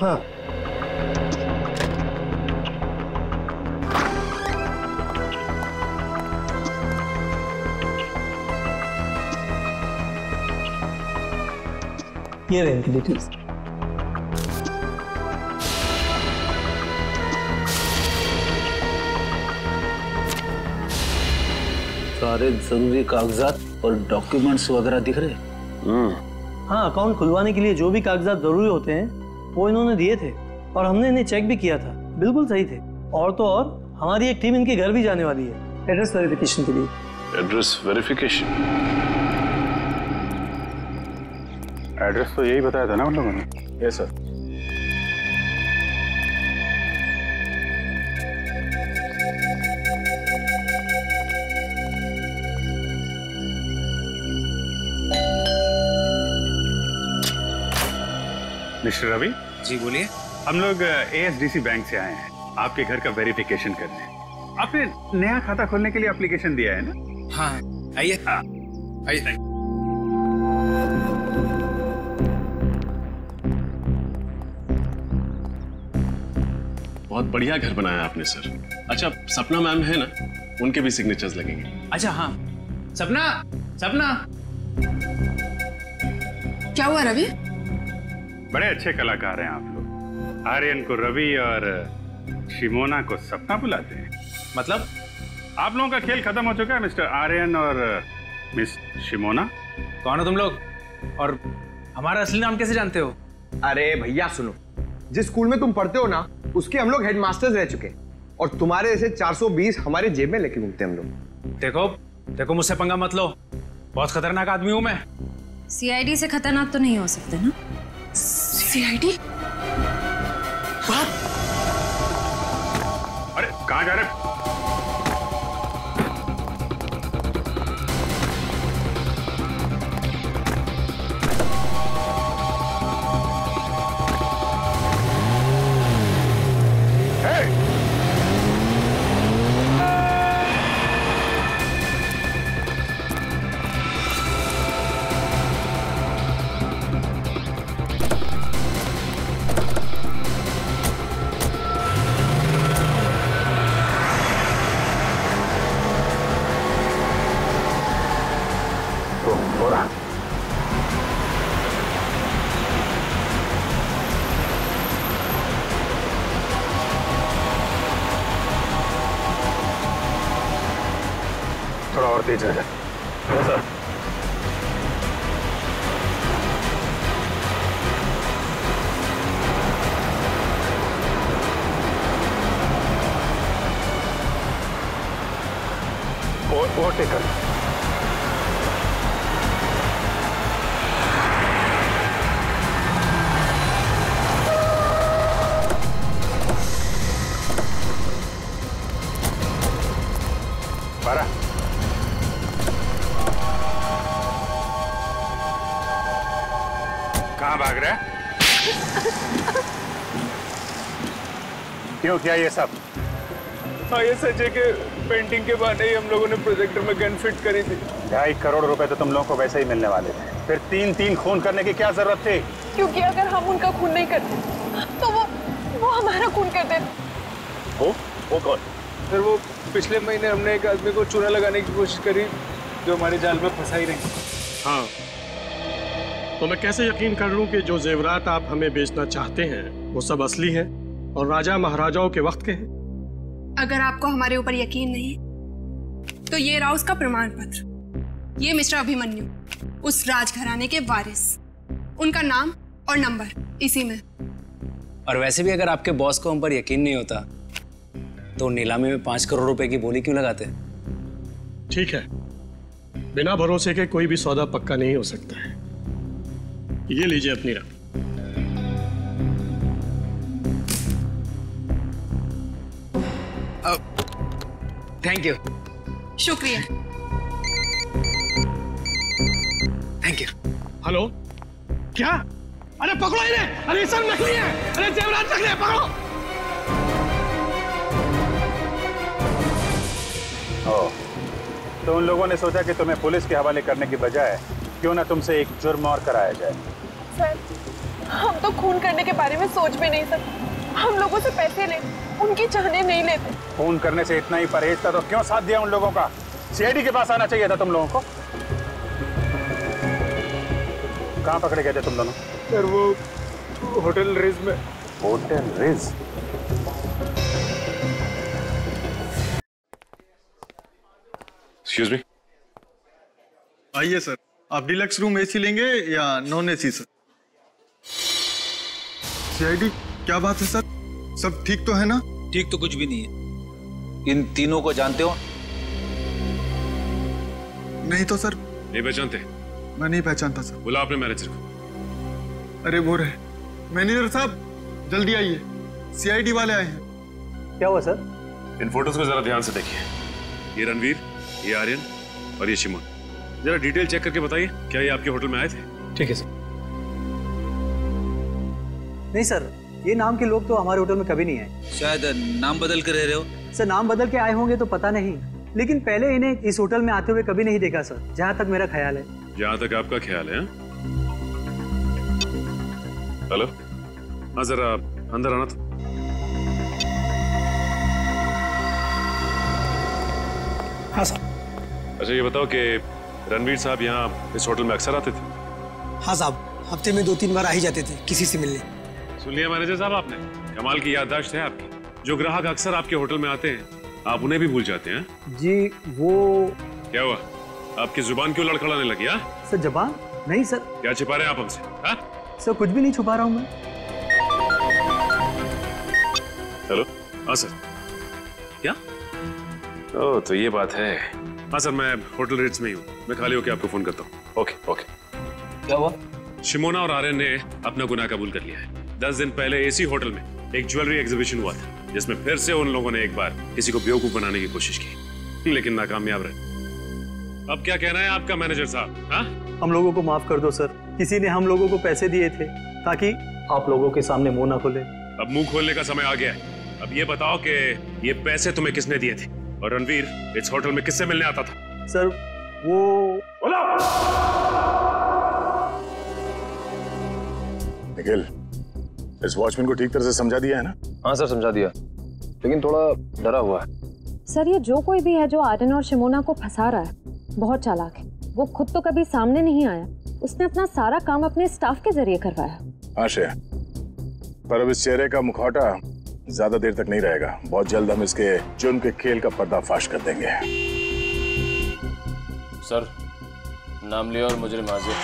हाँ। ये रहे इनकी डिटेल्स। सारे जरूरी कागजात और डॉक्यूमेंट्स वगैरह दिख रहे हैं। हाँ, अकाउंट खुलवाने के लिए जो भी कागजात जरूरी होते हैं वो इन्होंने दिए थे, और हमने इन्हें चेक भी किया था, बिल्कुल सही थे। और तो और हमारी एक टीम इनके घर भी जाने वाली है एड्रेस वेरिफिकेशन के लिए। Address verification? एड्रेस तो यही बताया था ना उन लोगों ने? Yes sir. मिस्टर रवि। जी बोलिए। हम लोग एएसडीसी बैंक से आए हैं आपके घर का वेरिफिकेशन करने। आपने नया खाता खोलने के लिए एप्लीकेशन दिया है ना? हाँ, आइए। हाँ आइए। बहुत बढ़िया घर बनाया आपने सर। अच्छा, सपना मैम है ना, उनके भी सिग्नेचर्स लगेंगे। अच्छा हाँ, सपना। सपना, क्या हुआ रवि? बड़े अच्छे कलाकार हैं आप लोग। आर्यन को रवि और शिमोना को सपना बुलाते हैं। मतलब आप लोगों का खेल खत्म हो चुका है मिस्टर आर्यन और मिस शिमोना। कौन हो तुम लोग और हमारा असली नाम कैसे जानते हो? अरे भैया सुनो, जिस स्कूल में तुम पढ़ते हो ना, उसके हम लोग हेडमास्टर्स रह चुके हैं, और तुम्हारे जैसे 420 हमारे जेब में लेके घूमते हम लोग। देखो देखो, मुझसे पंगा मत लो, बहुत खतरनाक आदमी हूँ मैं। सीआईडी से खतरनाक तो नहीं हो सकते ना? सीआईडी? अरे कहाँ जा रहे? थोड़ा और तेज हो जाए। ओवरटेक कर। क्यों क्या ये सब? हाँ ये सच है कि पेंटिंग के बहाने ही हम लोगों ने प्रोजेक्टर में गन फिट करी थी। 2.5 करोड़ रुपए तो तुम लोगों को वैसे ही मिलने वाले थे, फिर 3-3 खून करने की क्या जरूरत थी? क्योंकि अगर हम उनका खून नहीं करते तो वो हमारा खून कर देते। वो कौन? फिर वो पिछले महीने हमने एक आदमी को चूना लगाने की कोशिश करी जो हमारे जाल में फंसा ही नहीं। हाँ तो मैं कैसे यकीन कर लूँ कि जो जेवरात आप हमें बेचना चाहते हैं वो सब असली है और राजा महाराजाओं के वक्त के हैं? अगर आपको हमारे ऊपर यकीन नहीं तो ये रहा उसका प्रमाण पत्र। ये मिस्टर अभिमन्यु उस राजघराने के वारिस, उनका नाम और नंबर इसी में। और वैसे भी अगर आपके बॉस को हम पर यकीन नहीं होता तो नीलामी में 5 करोड़ रुपए की बोली क्यों लगाते? ठीक है, बिना भरोसे के कोई भी सौदा पक्का नहीं हो सकता है। ये लीजिए अपनी रकम। Thank you. शुक्रिया। Thank you. हेलो, क्या? अरे पकड़ो इन्हें! अरे सब नकली है! अरे जेवरात नकली है, पकड़ो! ओह, तो उन लोगों ने सोचा कि तुम्हें पुलिस के हवाले करने की बजाय क्यों ना तुमसे एक जुर्म और कराया जाए। सर, हम तो खून करने के बारे में सोच भी नहीं सकते। हम लोगों से पैसे ले, उनकी चाहने नहीं लेते। फोन करने से इतना ही परहेज था तो क्यों साथ दिया उन लोगों का? सीआईडी के पास आना चाहिए था तुम लोगों को। कहाँ पकड़े गए थे तुम दोनों? सर वो होटल रिज़ में। Hotel Ritz? Excuse me. आइए सर, आप डिलक्स रूम एसी लेंगे या नॉन एसी? सर सीआईडी क्या बात है सर, सब ठीक तो है ना? ठीक तो कुछ भी नहीं है। इन तीनों को जानते हो? नहीं तो सर। नहीं पहचानते? मैं नहीं पहचानता सर। बोला आपने मैनेजर को? अरे वो रहे। मैनेजर साहब जल्दी आइए, सीआईडी वाले आए हैं। क्या हुआ सर? इन फोटोज को जरा ध्यान से देखिए। ये रणवीर, ये आर्यन और ये शिमोना। जरा डिटेल चेक करके बताइए क्या ये आपके होटल में आए थे? ठीक है सर। नहीं सर, ये नाम के लोग तो हमारे होटल में कभी नहीं आए। शायद नाम बदल के रह रहे हो? सर नाम बदल के आए होंगे तो पता नहीं, लेकिन पहले इन्हें इस होटल में आते हुए कभी नहीं देखा सर, जहाँ तक मेरा ख्याल है। जहाँ तक आपका ख्याल है? हेलो, हाँ जरा अंदर आना था। हाँ सर। अच्छा ये बताओ कि रणवीर साहब यहाँ इस होटल में अक्सर आते थे? हाँ साहब, हफ्ते में 2-3 बार आ ही जाते थे किसी से मिलने। सुन लिया मैनेजर साहब आपने, कमाल की याददाश्त है आपकी। जो ग्राहक अक्सर आपके होटल में आते हैं आप उन्हें भी भूल जाते हैं। जी वो क्या हुआ, आपकी जुबान क्यों लड़खड़ाने लगी? हाँ सर जुबान नहीं सर। क्या छिपा रहे हैं आप हमसे? हाँ सर कुछ भी नहीं छुपा रहा हूँ मैं। हेलो, हाँ सर। क्या ओ, तो ये बात है। हाँ सर मैं होटल रिट्स में ही हूँ, मैं खाली होकर आपको फोन करता हूँ। Okay okay. क्या हुआ? शिमोना और आर्यन ने अपना गुनाह कबूल कर लिया है। 10 दिन पहले इसी होटल में एक ज्वेलरी एग्जीबिशन हुआ था जिसमें फिर से उन लोगों ने एक बार किसी को बेवकूफ बनाने की कोशिश की लेकिन नाकामयाब रहे। अब क्या कहना है आपका मैनेजर साहब? हाँ हम लोगों को माफ कर दो सर, किसी ने हम लोगों को पैसे दिए थे ताकि आप लोगों के सामने मुंह ना खोले। अब मुंह खोलने का समय आ गया है। अब ये बताओ कि ये पैसे तुम्हें किसने दिए थे और रणवीर इस होटल में किससे मिलने आता था? सर वो बोलो। निखिल, इस वॉचमैन को ठीक तरह से समझा दिया है ना? हाँ सर समझा दिया, लेकिन थोड़ा डरा हुआ है। सर ये जो कोई भी है जो आर्यन और शिमोना को फंसा रहा है बहुत चालाक है। वो खुद तो कभी सामने नहीं आया, उसने अपना सारा काम अपने स्टाफ के जरिए करवाया। हाँ श्रेया, पर अब इस चेहरे का मुखौटा ज्यादा देर तक नहीं रहेगा। बहुत जल्द हम इसके जुर्म के खेल का पर्दाफाश कर देंगे। सर नाम लिया और मुजरिम हाजिर।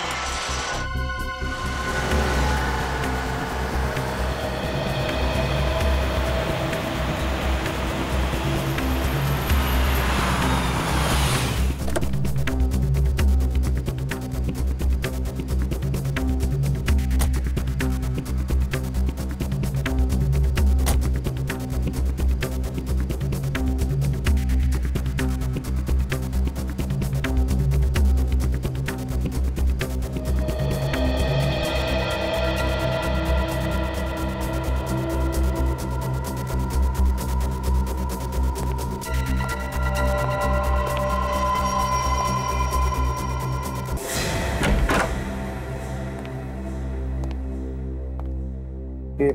ये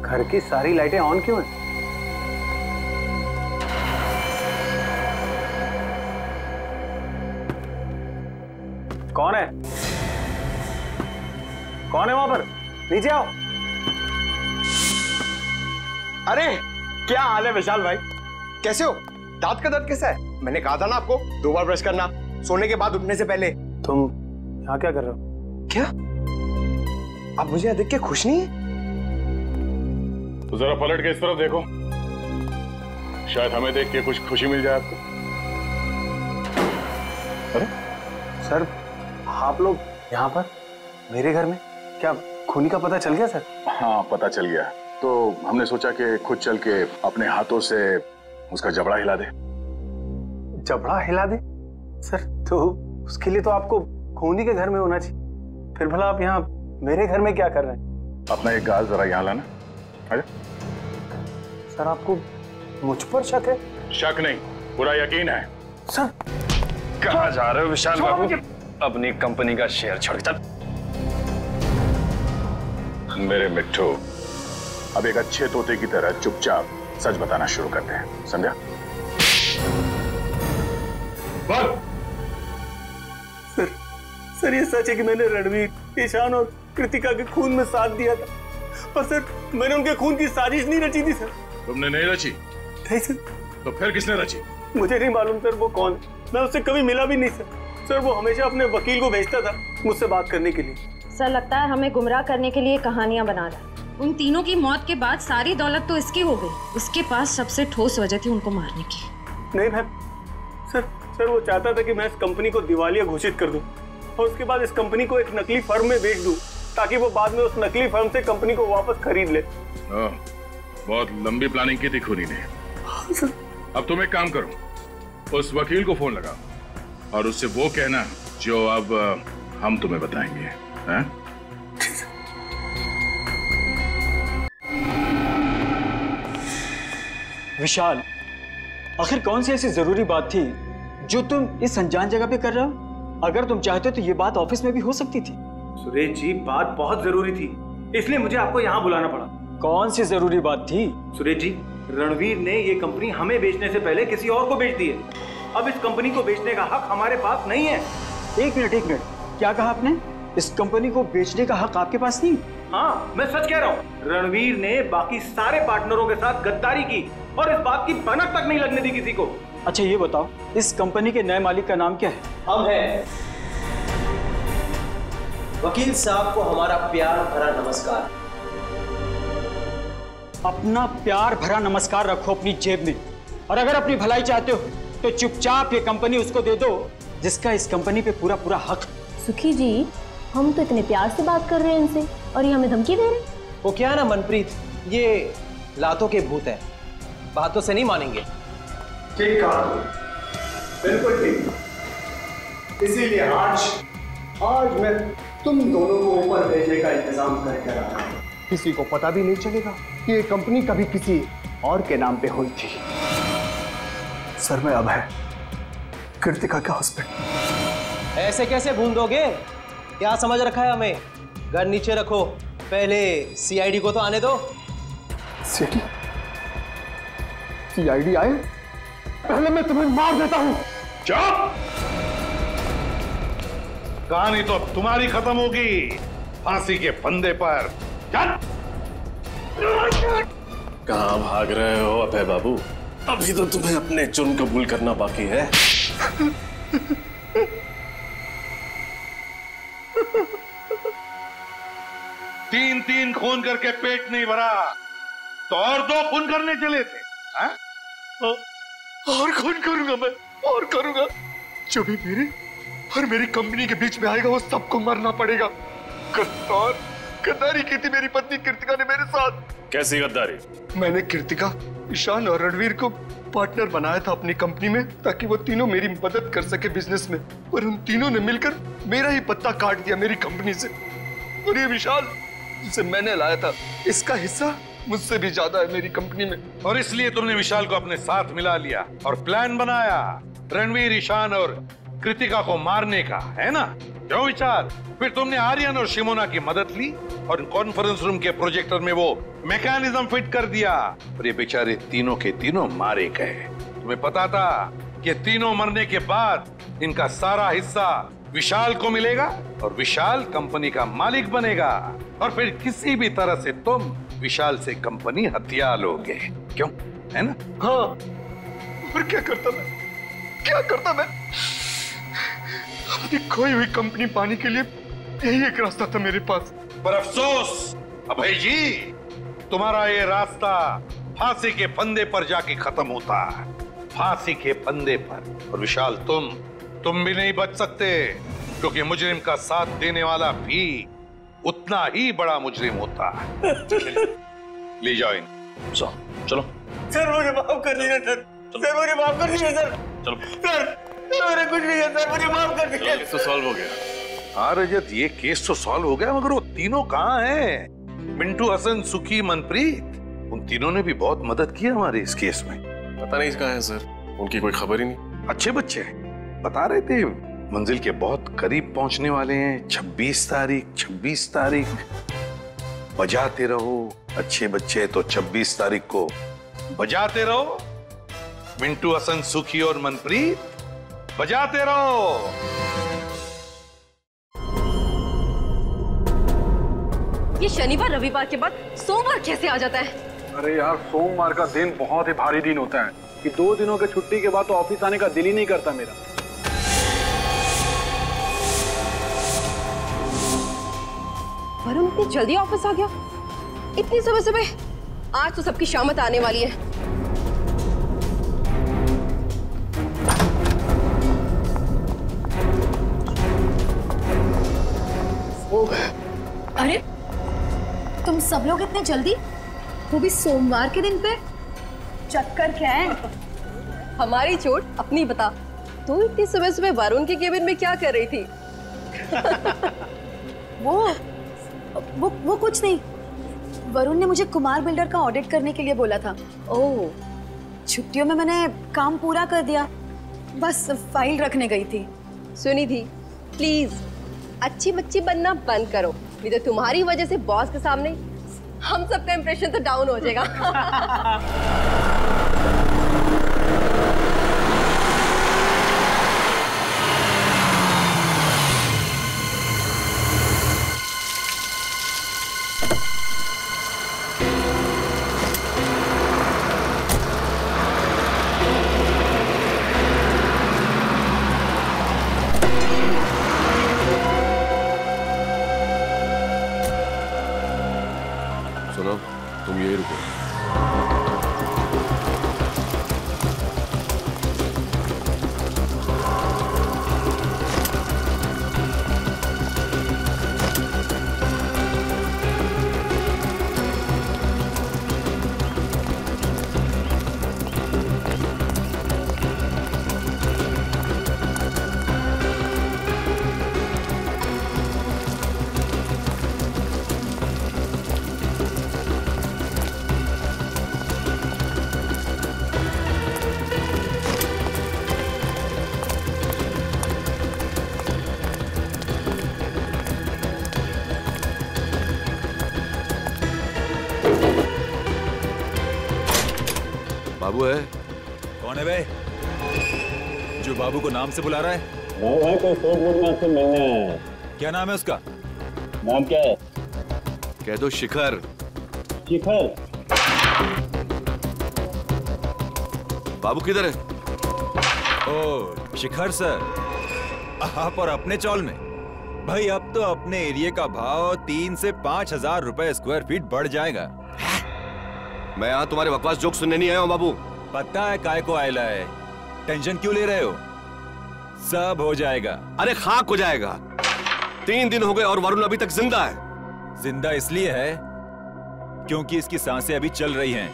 घर की सारी लाइटें ऑन क्यों हैं? कौन है? कौन है वहां पर? नीचे आओ। अरे क्या हाल है विशाल भाई, कैसे हो? दांत का दर्द कैसा है? मैंने कहा था ना आपको 2 बार ब्रश करना, सोने के बाद उठने से पहले। तुम यहाँ क्या कर रहे हो? क्या आप मुझे देख के खुश नहीं है? तो जरा पलट के इस तरफ देखो, शायद हमें देख के कुछ खुशी मिल जाए आपको। अरे सर, आप लोग यहाँ पर मेरे घर में? क्या खूनी का पता चल गया सर? हाँ पता चल गया, तो हमने सोचा कि खुद चल के अपने हाथों से उसका जबड़ा हिला दे। जबड़ा हिला दे? सर तो उसके लिए तो आपको खूनी के घर में होना चाहिए, फिर भला आप यहाँ मेरे घर में क्या कर रहे हैं? अपना एक गाल जरा यहाँ लाना। अरे सर आपको मुझ पर शक है? शक नहीं, पूरा यकीन है सर। कहाँ जा रहे हो विशाल बाबू? अपनी कंपनी का शेयर छोड़कर। मेरे मिट्ठू, अब एक अच्छे तोते की तरह चुपचाप सच बताना शुरू करते हैं, समझा? सर, सर ये सच है कि मैंने रणवीर, ईशान और कृतिका के खून में साथ दिया था, पर सर मैंने उनके खून की साजिश नहीं रची थी सर। तुमने नहीं रची? नहीं सर। तो फिर किसने रची? मुझे नहीं मालूम सर वो कौन, मैं उससे कभी मिला भी नहीं सर। सर वो हमेशा अपने वकील को भेजता था मुझसे बात करने के लिए। सर लगता है हमें गुमराह करने के लिए कहानियां बना रहा है। उन तीनों की मौत के बाद सारी दौलत तो इसकी हो गई, उसके पास सबसे ठोस वजह थी उनको मारने की। नहीं भाई, सर वो चाहता था कि मैं इस कंपनी को दिवालिया घोषित कर दूं और उसके बाद इस कंपनी को एक नकली फर्म में बेच दूं ताकि वो बाद में उस नकली फर्म से कंपनी को वापस खरीद ले। बहुत लंबी प्लानिंग की थी खूनी ने। अब तुम एक काम करो, उस वकील को फोन लगाओ और उससे वो कहना जो अब हम तुम्हें बताएंगे। विशाल, आखिर कौन सी ऐसी जरूरी बात थी जो तुम इस अनजान जगह पे कर रहे हो? अगर तुम चाहते तो ये बात ऑफिस में भी हो सकती थी। सुरेश जी, बात बहुत जरूरी थी, इसलिए मुझे आपको यहाँ बुलाना पड़ा। कौन सी जरूरी बात थी? सुरेश जी, रणवीर ने ये कंपनी हमें बेचने से पहले किसी और को बेच दी है। अब इस कंपनी को बेचने का हक हमारे पास नहीं है। एक मिनट, क्या कहा आपने? इस कंपनी को बेचने का हक आपके पास नहीं? हाँ मैं सच कह रहा हूँ। रणवीर ने बाकी सारे पार्टनरों के साथ गद्दारी की और इस बात की भनक तक नहीं लगने दी किसी को। अच्छा ये बताओ, इस कंपनी के नए मालिक का नाम क्या है? हम हैं। वकील साहब को हमारा प्यार भरा नमस्कार। अपना प्यार भरा नमस्कार रखो अपनी जेब में, और अगर अपनी भलाई चाहते हो तो चुपचाप ये कंपनी उसको दे दो जिसका इस कंपनी पे पूरा हक। सुखी जी, हम तो इतने प्यार से बात कर रहे हैं इनसे और ये हमें धमकी दे रहे हैं। वो क्या ना मनप्रीत, ये लातों के भूत हैं, बातों से नहीं मानेंगे। ठीक कहा, बिल्कुल ठीक। इसीलिए आज मैं तुम दोनों को ऊपर भेजने का इंतजाम करके रहा हूं। किसी को पता भी नहीं चलेगा कि ये कंपनी कभी किसी और के नाम पे हुई थी। सर मैं अब है कृतिका का हस्बैंड। ऐसे कैसे भूल दोगे? क्या समझ रखा है हमें? गन नीचे रखो, पहले सीआईडी को तो आने दो। सीआईडी आए? पहले मैं तुम्हें मार देता हूं। चुप! कहानी तो अब तुम्हारी खत्म होगी, फांसी के फंदे पर। कहां भाग रहे हो अबे बाबू? अभी तो तुम्हें अपने जुर्म कबूल करना बाकी है। तीन खून करके पेट नहीं भरा तो और 2 खून करने चले थे। और खून करूंगा मैं, और करूंगा। जो भी मेरे और मेरी कंपनी के बीच में आएगा वो सबको मरना पड़ेगा। गद्दारी की थी मेरी पत्नी कृतिका ने मेरे साथ। कैसी गद्दारी? मैंने कृतिका, ईशान और रणवीर को पार्टनर बनाया था अपनी कंपनी में ताकि वो तीनों मेरी मदद कर सके बिजनेस में, और उन तीनों ने मिलकर मेरा ही पत्ता काट दिया मेरी कंपनी से। और ये विशाल जिसे मैंने लाया था, इसका हिस्सा मुझसे भी ज्यादा है मेरी कंपनी में। और इसलिए तुमने विशाल को अपने साथ मिला लिया और प्लान बनाया रणवीर, ईशान और कृतिका को मारने का, है ना? जो विचार। फिर तुमने आर्यन और शिमोना की मदद ली और कॉन्फ्रेंस रूम के प्रोजेक्टर में वो मैकेनिज्म फिट कर दिया और ये बेचारे तीनों के तीनों मारे गए। तुम्हें पता था कि तीनों मरने के बाद इनका सारा हिस्सा विशाल को मिलेगा और विशाल कंपनी का मालिक बनेगा और फिर किसी भी तरह से तुम विशाल से कंपनी हथिया लोगे, क्यों, है ना? हाँ, पर क्या करता मैं? अपनी खोई हुई कंपनी पाने के लिए यही एक रास्ता था मेरे पास। पर अफसोस अभय जी, तुम्हारा ये रास्ता फांसी के फंदे पर जाके खत्म होता है, फांसी के फंदे पर। और विशाल तुम भी नहीं बच सकते, क्योंकि मुजरिम का साथ देने वाला भी उतना ही बड़ा मुजरिम होता है। ले जाओ इन, चलो। सर मुझे माफ कर दीजिए सर, मुझे माफ कर दीजिए सर। चलो सर, मेरा कुछ नहीं है सर, मुझे माफ कर दीजिए। केस तो सॉल्व हो गया। हाँ रजत, ये केस तो सॉल्व हो गया, मगर वो तीनों कहाँ हैं? मिंटू हसन, सूखी, मनप्रीत, उन तीनों ने भी बहुत मदद की हमारे इस केस में। पता नहीं कहाँ हैं सर, उनकी कोई खबर ही नहीं। अच्छे बच्चे हैं, बता रहे थे मंजिल के बहुत करीब पहुँचने वाले हैं। 26 तारीख बजाते रहो, अच्छे बच्चे तो 26 तारीख को बजाते रहो। मिंटू हसन, सूखी और मनप्रीत, बजाते रहो। ये शनिवार रविवार के बाद सोमवार कैसे आ जाता है? अरे यार, सोमवार का दिन बहुत ही भारी दिन होता है कि 2 दिनों के छुट्टी के बाद तो ऑफिस आने का दिल ही नहीं करता मेरा। वरुण इतनी जल्दी ऑफिस आ गया, इतनी सुबह सुबह? आज तो सबकी शामत आने वाली है। अरे तुम सब लोग इतने जल्दी, वो भी सोमवार के दिन पे? चक्कर क्या है? हमारी चोट अपनी बता, तू इतनी सुबह सुबह वरुण के केबिन में क्या कर रही थी? वो कुछ नहीं, वरुण ने मुझे कुमार बिल्डर का ऑडिट करने के लिए बोला था। ओह, छुट्टियों में मैंने काम पूरा कर दिया, बस फाइल रखने गई थी। सुनीधि प्लीज अच्छी बच्ची बनना बंद करो, नहीं तो तुम्हारी वजह से बॉस के सामने हम सबका इंप्रेशन तो डाउन हो जाएगा। बाबू है? कौन है भाई जो बाबू को नाम से बुला रहा है? मैं भाई कोई फेसबुक आपसे मिलने आया है। क्या नाम है उसका? नाम क्या है? कह दो शिखर। शिखर? बाबू किधर है? ओ शिखर सर, आप और अपने चौल में। भाई अब तो अपने एरिया का भाव 3 से 5 हजार रुपए स्क्वायर फीट बढ़ जाएगा। मैं यहाँ तुम्हारे बकवास जोक सुनने नहीं आया हूँ बाबू। पता है काय को आयला है, टेंशन क्यों ले रहे हो? सब हो जाएगा। अरे खाक हो जाएगा। 3 दिन हो गए और वरुण अभी तक जिंदा है। जिंदा इसलिए है क्योंकि इसकी सांसें अभी चल रही हैं,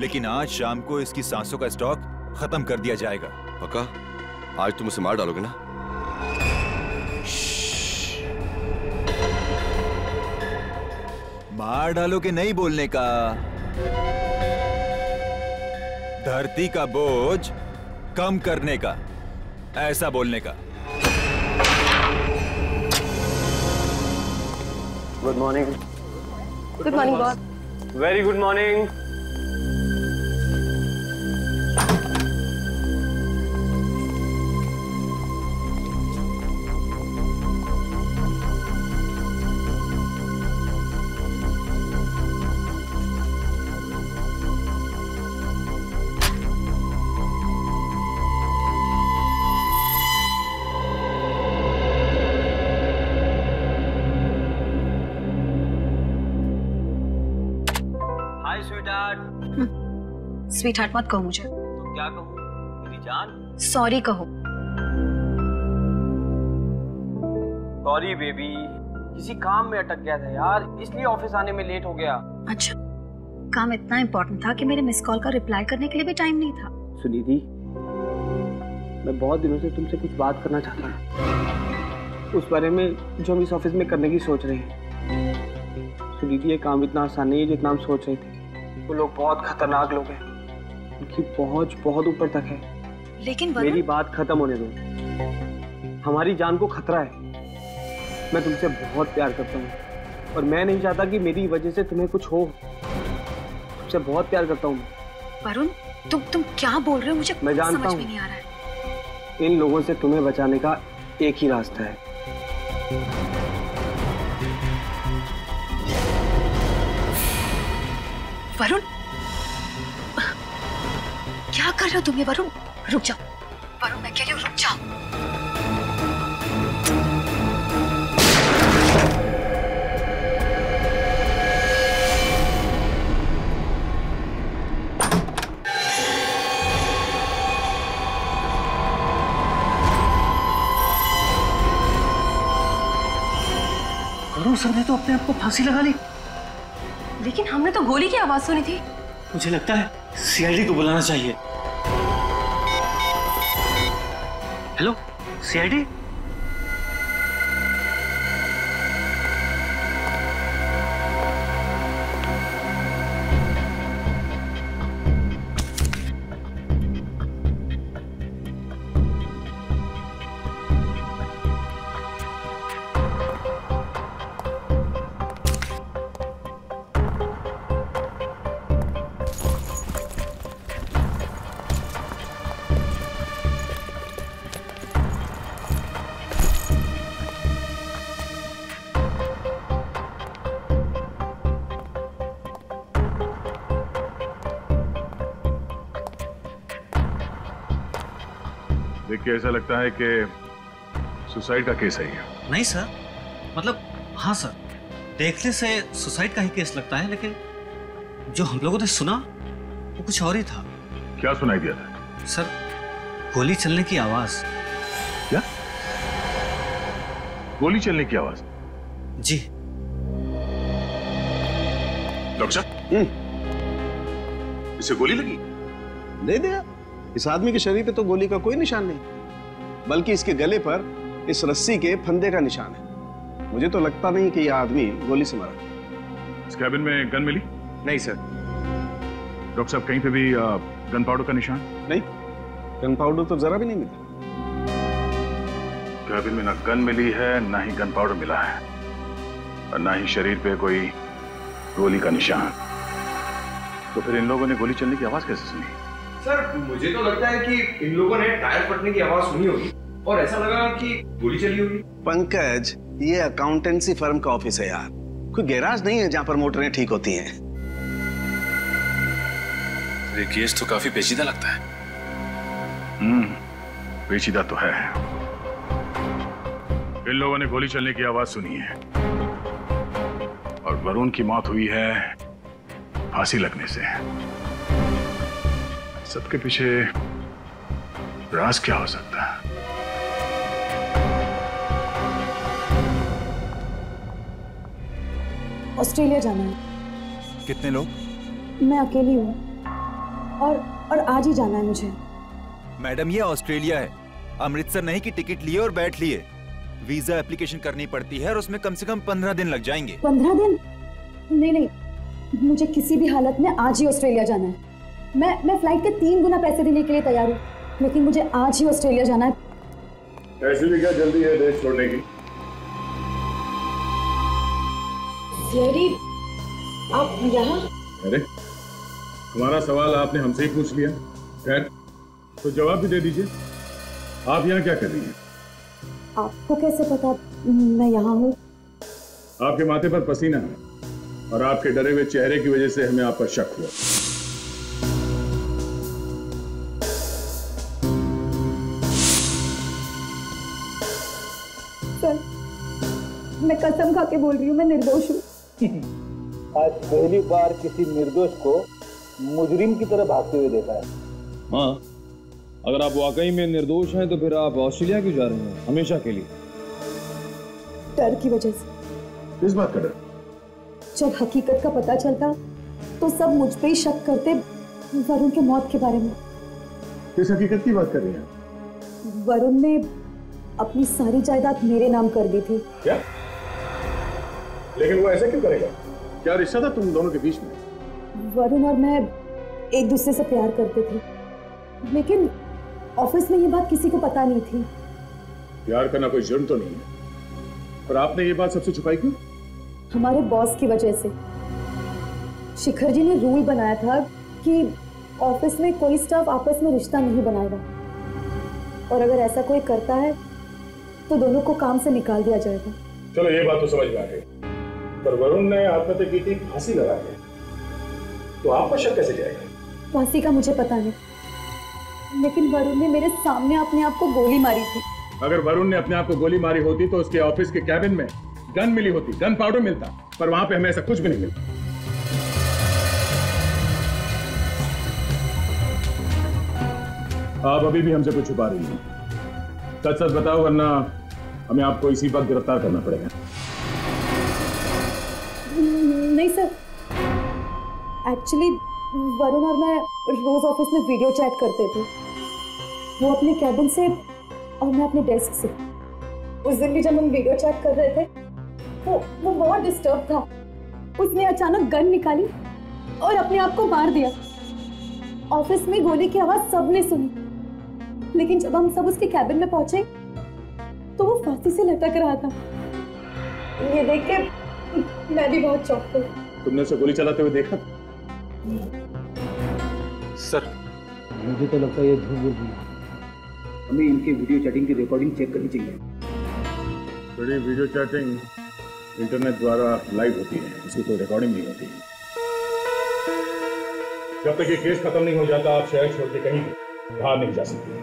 लेकिन आज शाम को इसकी सांसों का स्टॉक खत्म कर दिया जाएगा। पक्का? आज तुम उसे मार डालोगे ना? मार डालोगे नहीं बोलने का। धरती का बोझ कम करने का, ऐसा बोलने का। Good morning. Good morning boss. Very good morning. Sweetheart मत कहो मुझे। तो क्या कहूँ? मेरी जान? सॉरी कहो। सॉरी बेबी, किसी काम में अटक गया था यार, इसलिए ऑफिस आने में लेट हो गया। अच्छा, काम इतना इम्पोर्टेंट था कि मेरे मिस कॉल का रिप्लाई करने के लिए भी टाइम नहीं था। सुनीधि, मैं बहुत दिनों से तुमसे कुछ बात करना चाहता हूँ, उस बारे में जो हम इस ऑफिस में करने की सोच रहे हैं। सुनीधि, ये काम इतना आसान नहीं है जितना हम सोच रहे थे। वो लोग बहुत खतरनाक लोग हैं, उनकी पहुंच बहुत ऊपर तक है। लेकिन मेरी बात खत्म होने दो, हमारी जान को खतरा है। मैं तुमसे बहुत प्यार करता हूँ और मैं नहीं चाहता कि मेरी वजह से तुम्हें कुछ हो। तुमसे बहुत प्यार करता हूँ। वरुण, तुम क्या बोल रहे हो? मुझे मैं जानता हूँ, इन लोगों से तुम्हें बचाने का एक ही रास्ता है। वरुण, क्या कर रहे हो तुम? ये वरुण, रुक जाओ। वरुण, मैं कह रही हूँ रुक जाओ। वरुण सर ने तो अपने आप को फांसी लगा ली, लेकिन हमने तो गोली की आवाज सुनी थी। मुझे लगता है सीआईडी को बुलाना चाहिए। Hello CID? देखिए, ऐसा लगता है कि सुसाइड का केस है ये। नहीं सर, मतलब हाँ सर, देखने से सुसाइड का ही केस लगता है, लेकिन जो हम लोगों ने सुना वो कुछ और ही था। क्या सुनाई दिया था? सर, गोली चलने की आवाज। क्या? गोली चलने की आवाज? जी। डॉक्टर साहब, इसे गोली लगी? नहीं दिया। इस आदमी के शरीर पे तो गोली का कोई निशान नहीं, बल्कि इसके गले पर इस रस्सी के फंदे का निशान है। मुझे तो लगता नहीं कि यह आदमी गोली से मरा। इस कैबिन में गन मिली? नहीं सर। डॉक्टर साहब, कहीं पे भी गन पाउडर का निशान? नहीं, गन पाउडर तो जरा भी नहीं मिला। कैबिन में ना गन मिली है, ना ही गन पाउडर मिला है, और ना ही शरीर पे कोई गोली का निशान। तो फिर इन लोगों ने गोली चलने की आवाज कैसे सुनी? सर, मुझे तो लगता है कि इन लोगों ने टायर फटने की आवाज सुनी होगी और ऐसा लगा कि गोली चली होगी। पंकज, ये अकाउंटेंसी फर्म का ऑफिस है यार, कोई गैराज नहीं है जहाँ पर मोटरें ठीक होती हैं। ये केस तो काफी पेचीदा लगता है। पेचीदा तो है। इन लोगों ने गोली चलने की आवाज सुनी है और वरुण की मौत हुई है फांसी लगने से। सबके पीछे राज क्या हो सकता है? ऑस्ट्रेलिया जाना है। कितने लोग? मैं अकेली हूँ और आज ही जाना है मुझे। मैडम, ये ऑस्ट्रेलिया है, अमृतसर नहीं कि टिकट लिए और बैठ लिए। वीजा एप्लीकेशन करनी पड़ती है और उसमें कम से कम 15 दिन लग जाएंगे। 15 दिन? नहीं, मुझे किसी भी हालत में आज ही ऑस्ट्रेलिया जाना है। मैं फ्लाइट के 3 गुना पैसे देने के लिए तैयार हूँ, लेकिन मुझे आज ही ऑस्ट्रेलिया जाना है। ऐसे भी क्या जल्दी है देश छोड़ने की? आप यहाँ? अरे हमारा सवाल आपने हमसे ही पूछ लिया, खैर तो जवाब भी दे दीजिए, आप यहाँ क्या कर रही हैं? आपको कैसे पता मैं यहाँ हूँ? आपके माथे पर पसीना है और आपके डरे हुए चेहरे की वजह से हमें आप पर शक हुआ। मैं कसम खा के बोल रही हूँ, मैं निर्दोष हूँ। आज पहली बार किसी निर्दोष को मुजरिम की तरह भागते हुए देखा है। हाँ, अगर आप वाकई में निर्दोष हैं तो फिर आप ऑस्ट्रेलिया क्यों जा रहे हैं हमेशा के लिए? डर की वजह से। इस बात का डर? जब हकीकत का पता चलता तो सब मुझ पे ही शक करते वरुण के मौत के बारे में। किस हकीकत की बात कर रही हैं? वरुण ने अपनी सारी जायदाद मेरे नाम कर दी थी। क्या? लेकिन वो ऐसा क्यों करेगा? क्या रिश्ता था तुम दोनों के बीच में? वरुण और मैं एक दूसरे से प्यार करते थे, लेकिन ऑफिस में ये बात किसी को पता नहीं थी। प्यार करना कोई जुर्म तो नहीं है, पर आपने ये बात सबसे छुपाई क्यों? हमारे बॉस की वजह से। शिखर जी ने रूल बनाया था कि ऑफिस में कोई स्टाफ आपस में रिश्ता नहीं बनाएगा और अगर ऐसा कोई करता है तो दोनों को काम से निकाल दिया जाएगा। चलो ये बात तो समझ में आ गई, पर वरुण ने आत्महत्या की थी, फांसी लगा दी, तो आप पर शक कैसे जाएगा? फांसी का मुझे पता नहीं, लेकिन वरुण ने मेरे सामने अपने आप को गोली मारी थी। अगर वरुण ने अपने आप को गोली मारी होती तो उसके ऑफिस के कैबिन में गन मिली होती, गन पाउडर मिलता, पर वहां पे हमें ऐसा कुछ भी नहीं मिला। आप अभी भी हमसे कुछ छुपा रही हैं, सच सच बताओ वरना हमें आपको इसी वक्त गिरफ्तार करना पड़ेगा। नहीं सर, एक्चुअली वरुण और मैं रोज ऑफिस में वीडियो चैट करते थे, वो अपने कैबिन से और मैं अपने डेस्क से। उस दिन भी जब हम वीडियो चैट कर रहे थे वो बहुत डिस्टर्ब था, उसने अचानक गन निकाली और अपने आप को मार दिया। ऑफिस में गोली की आवाज सबने सुनी, लेकिन जब हम सब उसके कैबिन में पहुंचे तो वो फांसी से लटक रहा था। ये देख के मैं भी बहुत चौंक गई। तुमने उसे गोली चलाते हुए देखा? सर मुझे तो लगता है ये झूठ बोल रही है। हमें इनके वीडियो चैटिंग की रिकॉर्डिंग चेक करनी चाहिए। बड़ी वीडियो चैटिंग इंटरनेट द्वारा लाइव होती है, उसकी कोई रिकॉर्डिंग नहीं होती। जब तक ये केस खत्म नहीं हो जाता आप शहर छोड़ के कहीं बाहर नहीं जा सकते।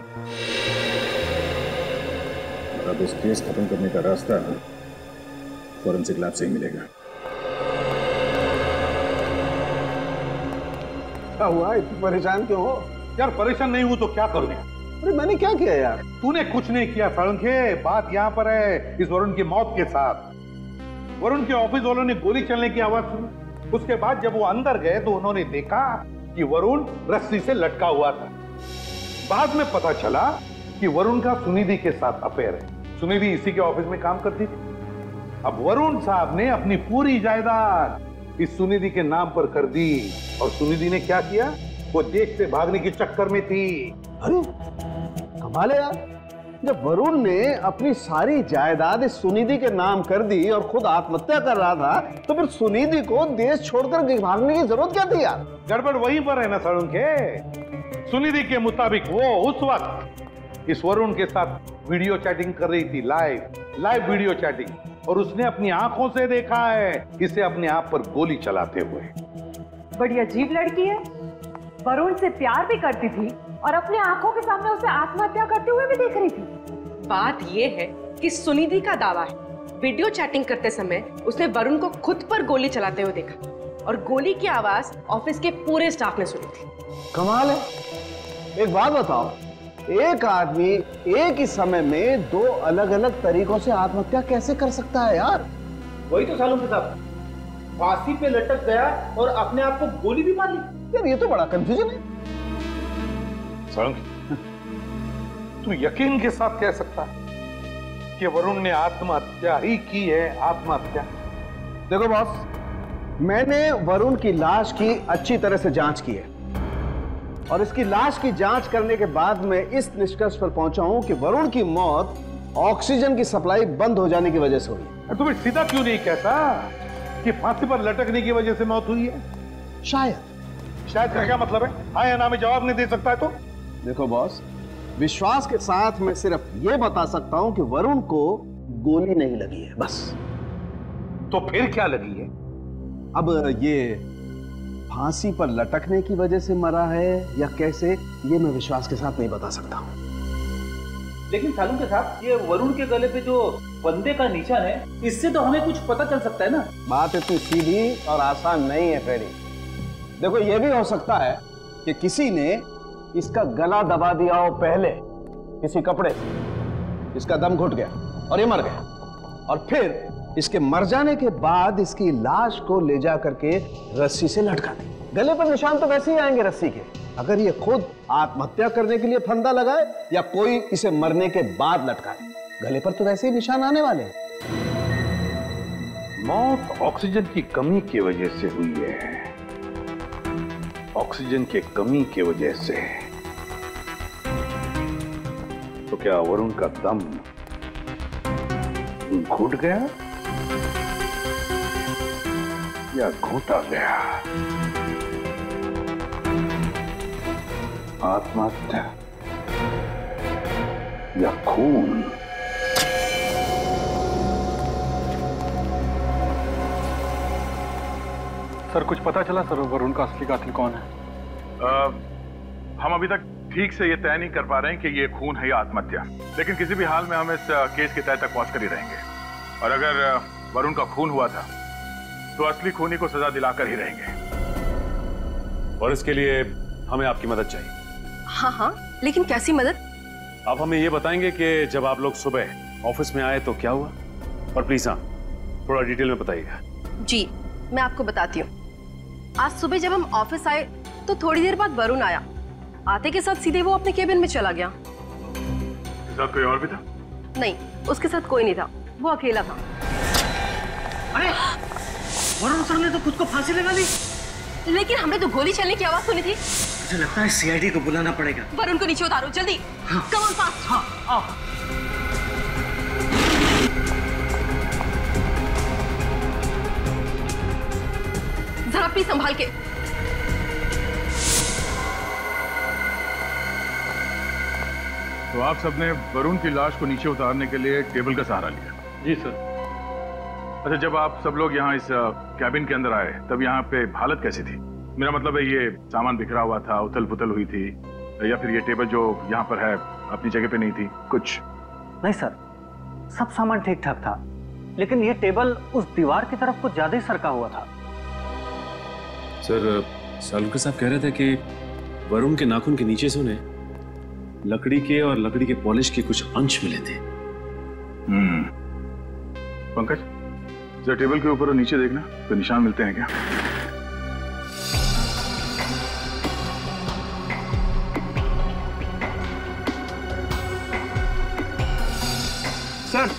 अब इस केस खत्म करने का रास्ता फॉरेंसिक लैब से ही मिलेगा। क्या हुआ, इतनी परेशान क्यों हो? यार परेशान नहीं हूं तो क्या करूं? अरे मैंने क्या किया यार? तूने कुछ नहीं किया सलुंखे, बात यहाँ पर है इस वरुण की मौत के साथ। वरुण के ऑफिस वालों ने गोली चलने की आवाज सुनी, उसके बाद जब वो अंदर गए तो उन्होंने देखा कि वरुण रस्सी से लटका हुआ था। बाद में पता चला कि वरुण का सुनीधि के साथ अफेयर है, सुनीधि इसी के ऑफिस में काम करती थी। अब वरुण साहब ने अपनी पूरी जायदाद इस सुनिधि के नाम पर कर दी और सुनिधि ने क्या किया, वो देश से भागने के चक्कर में थी। अरे कमाल है यार, जब वरुण ने अपनी सारी जायदाद इस सुनिधि के नाम कर दी और खुद आत्महत्या कर रहा था तो फिर सुनिधि को देश छोड़कर भागने की जरूरत क्या थी यार? गड़बड़ वहीं पर है ना सलुंखे। सुनिधि के मुताबिक वो उस वक्त इस वरुण के साथ वीडियो चैटिंग कर रही थी, लाइव वीडियो चैटिंग, और उसने अपनी आंखों से देखा है इसे अपने आप पर गोली चलाते हुए। बड़ी अजीब लड़की है, वरुण से प्यार भी करती थी और अपने आंखों के सामने उसे आत्महत्या करते हुए भी देख रही थी। बात यह है कि सुनिधि का दावा है वीडियो चैटिंग करते समय उसने वरुण को खुद पर गोली चलाते हुए देखा और गोली की आवाज ऑफिस के पूरे स्टाफ ने सुनी थी। कमाल है। एक बात बताओ, एक आदमी एक ही समय में दो अलग अलग तरीकों से आत्महत्या कैसे कर सकता है यार? वही तो सालू साहब, फांसी पे लटक गया और अपने आप को गोली भी मार ली। यार ये तो बड़ा कंफ्यूजन है। सालू तू यकीन के साथ कह सकता है कि वरुण ने आत्महत्या ही की है? आत्महत्या? देखो बॉस, मैंने वरुण की लाश की अच्छी तरह से जांच की है और इसकी लाश की जांच करने के बाद मैं इस निष्कर्ष पर पहुंचा हूं कि वरुण की मौत ऑक्सीजन की सप्लाई बंद हो जाने की वजह से हुई। तुम्हें सीधा क्यों नहीं कहता कि फांसी पर लटकने की वजह से मौत हुई है? शायद का क्या मतलब है? हाँ या ना में जवाब नहीं दे सकता है तो? देखो बॉस, विश्वास के साथ मैं सिर्फ ये बता सकता हूँ कि वरुण को गोली नहीं लगी है, बस। तो फिर क्या लगी है? अब ये फांसी पर लटकने की वजह से मरा है या कैसे, ये मैं विश्वास के साथ नहीं बता सकता हूँ। लेकिन सालू के साथ ये वरुण के गले पे जो बंदे का निशान है, इससे तो हमें कुछ पता चल सकता है ना? बात इतनी सीधी और आसान नहीं है फेरी। देखो ये भी हो सकता है कि किसी ने इसका गला दबा दिया हो पहले किसी कपड़े से, इसका दम घुट गया और ये मर गया, और फिर इसके मर जाने के बाद इसकी लाश को ले जा करके रस्सी से लटका दी। गले पर निशान तो वैसे ही आएंगे रस्सी के। अगर ये खुद आत्महत्या करने के लिए फंदा लगाए या कोई इसे मरने के बाद लटकाए, गले पर तो वैसे ही निशान आने वाले हैं। मौत ऑक्सीजन की कमी की वजह से हुई है, ऑक्सीजन की कमी की वजह से। तो क्या वरुण का दम घुट गया या घोटा गया? आत्महत्या या खून? सर कुछ पता चला सर, वरुण का असली कातिल कौन है? हम अभी तक ठीक से ये तय नहीं कर पा रहे हैं कि ये खून है या आत्महत्या, लेकिन किसी भी हाल में हम इस केस के तय तक पहुंच कर ही रहेंगे। और अगर वरुण का खून हुआ था तो असली खूनी को सजा दिलाकर ही रहेंगे, और इसके लिए हमें आपकी मदद चाहिए। हाँ हाँ, लेकिन कैसी मदद? आप हमें ये बताएंगे कि जब आप लोग सुबह ऑफिस में आए तो क्या हुआ, और प्लीज हाँ थोड़ा डिटेल में बताइएगा। जी मैं आपको बताती हूँ। आज सुबह जब हम ऑफिस आए तो थोड़ी देर बाद वरुण आया, आते के साथ सीधे वो अपने केबिन में चला गया। उसके साथ कोई और भी था? नहीं, उसके साथ कोई नहीं था, वो अकेला था। अरे वरुण सर ने तो खुद को फांसी लगा ली। लेकिन हमने तो गोली चलने की आवाज सुनी थी। मुझे लगता है सीआईडी को बुलाना पड़ेगा। वरुण को नीचे उतारो जल्दी। हाँ। Come on fast. हाँ, जरा प्लीज संभाल के। तो आप सबने वरुण की लाश को नीचे उतारने के लिए टेबल का सहारा लिया? जी सर। अच्छा, जब आप सब लोग यहाँ इस कैबिन के अंदर आए तब यहाँ पे हालत कैसी थी? मेरा मतलब है ये सामान बिखरा हुआ था, उथल पुथल हुई थी, या फिर ये टेबल जो यहाँ पर है अपनी जगह पे नहीं थी? कुछ नहीं सर, सब सामान ठीक ठाक था, लेकिन ये टेबल उस दीवार की तरफ कुछ ज्यादा ही सरका हुआ था। सर सलुंखे साहब कह रहे थे कि वरुण के नाखून के नीचे से उन्हें लकड़ी के और लकड़ी के पॉलिश के कुछ अंश मिले थे। पंकज, जरा टेबल के ऊपर और नीचे देखना, तो निशान मिलते हैं क्या? सर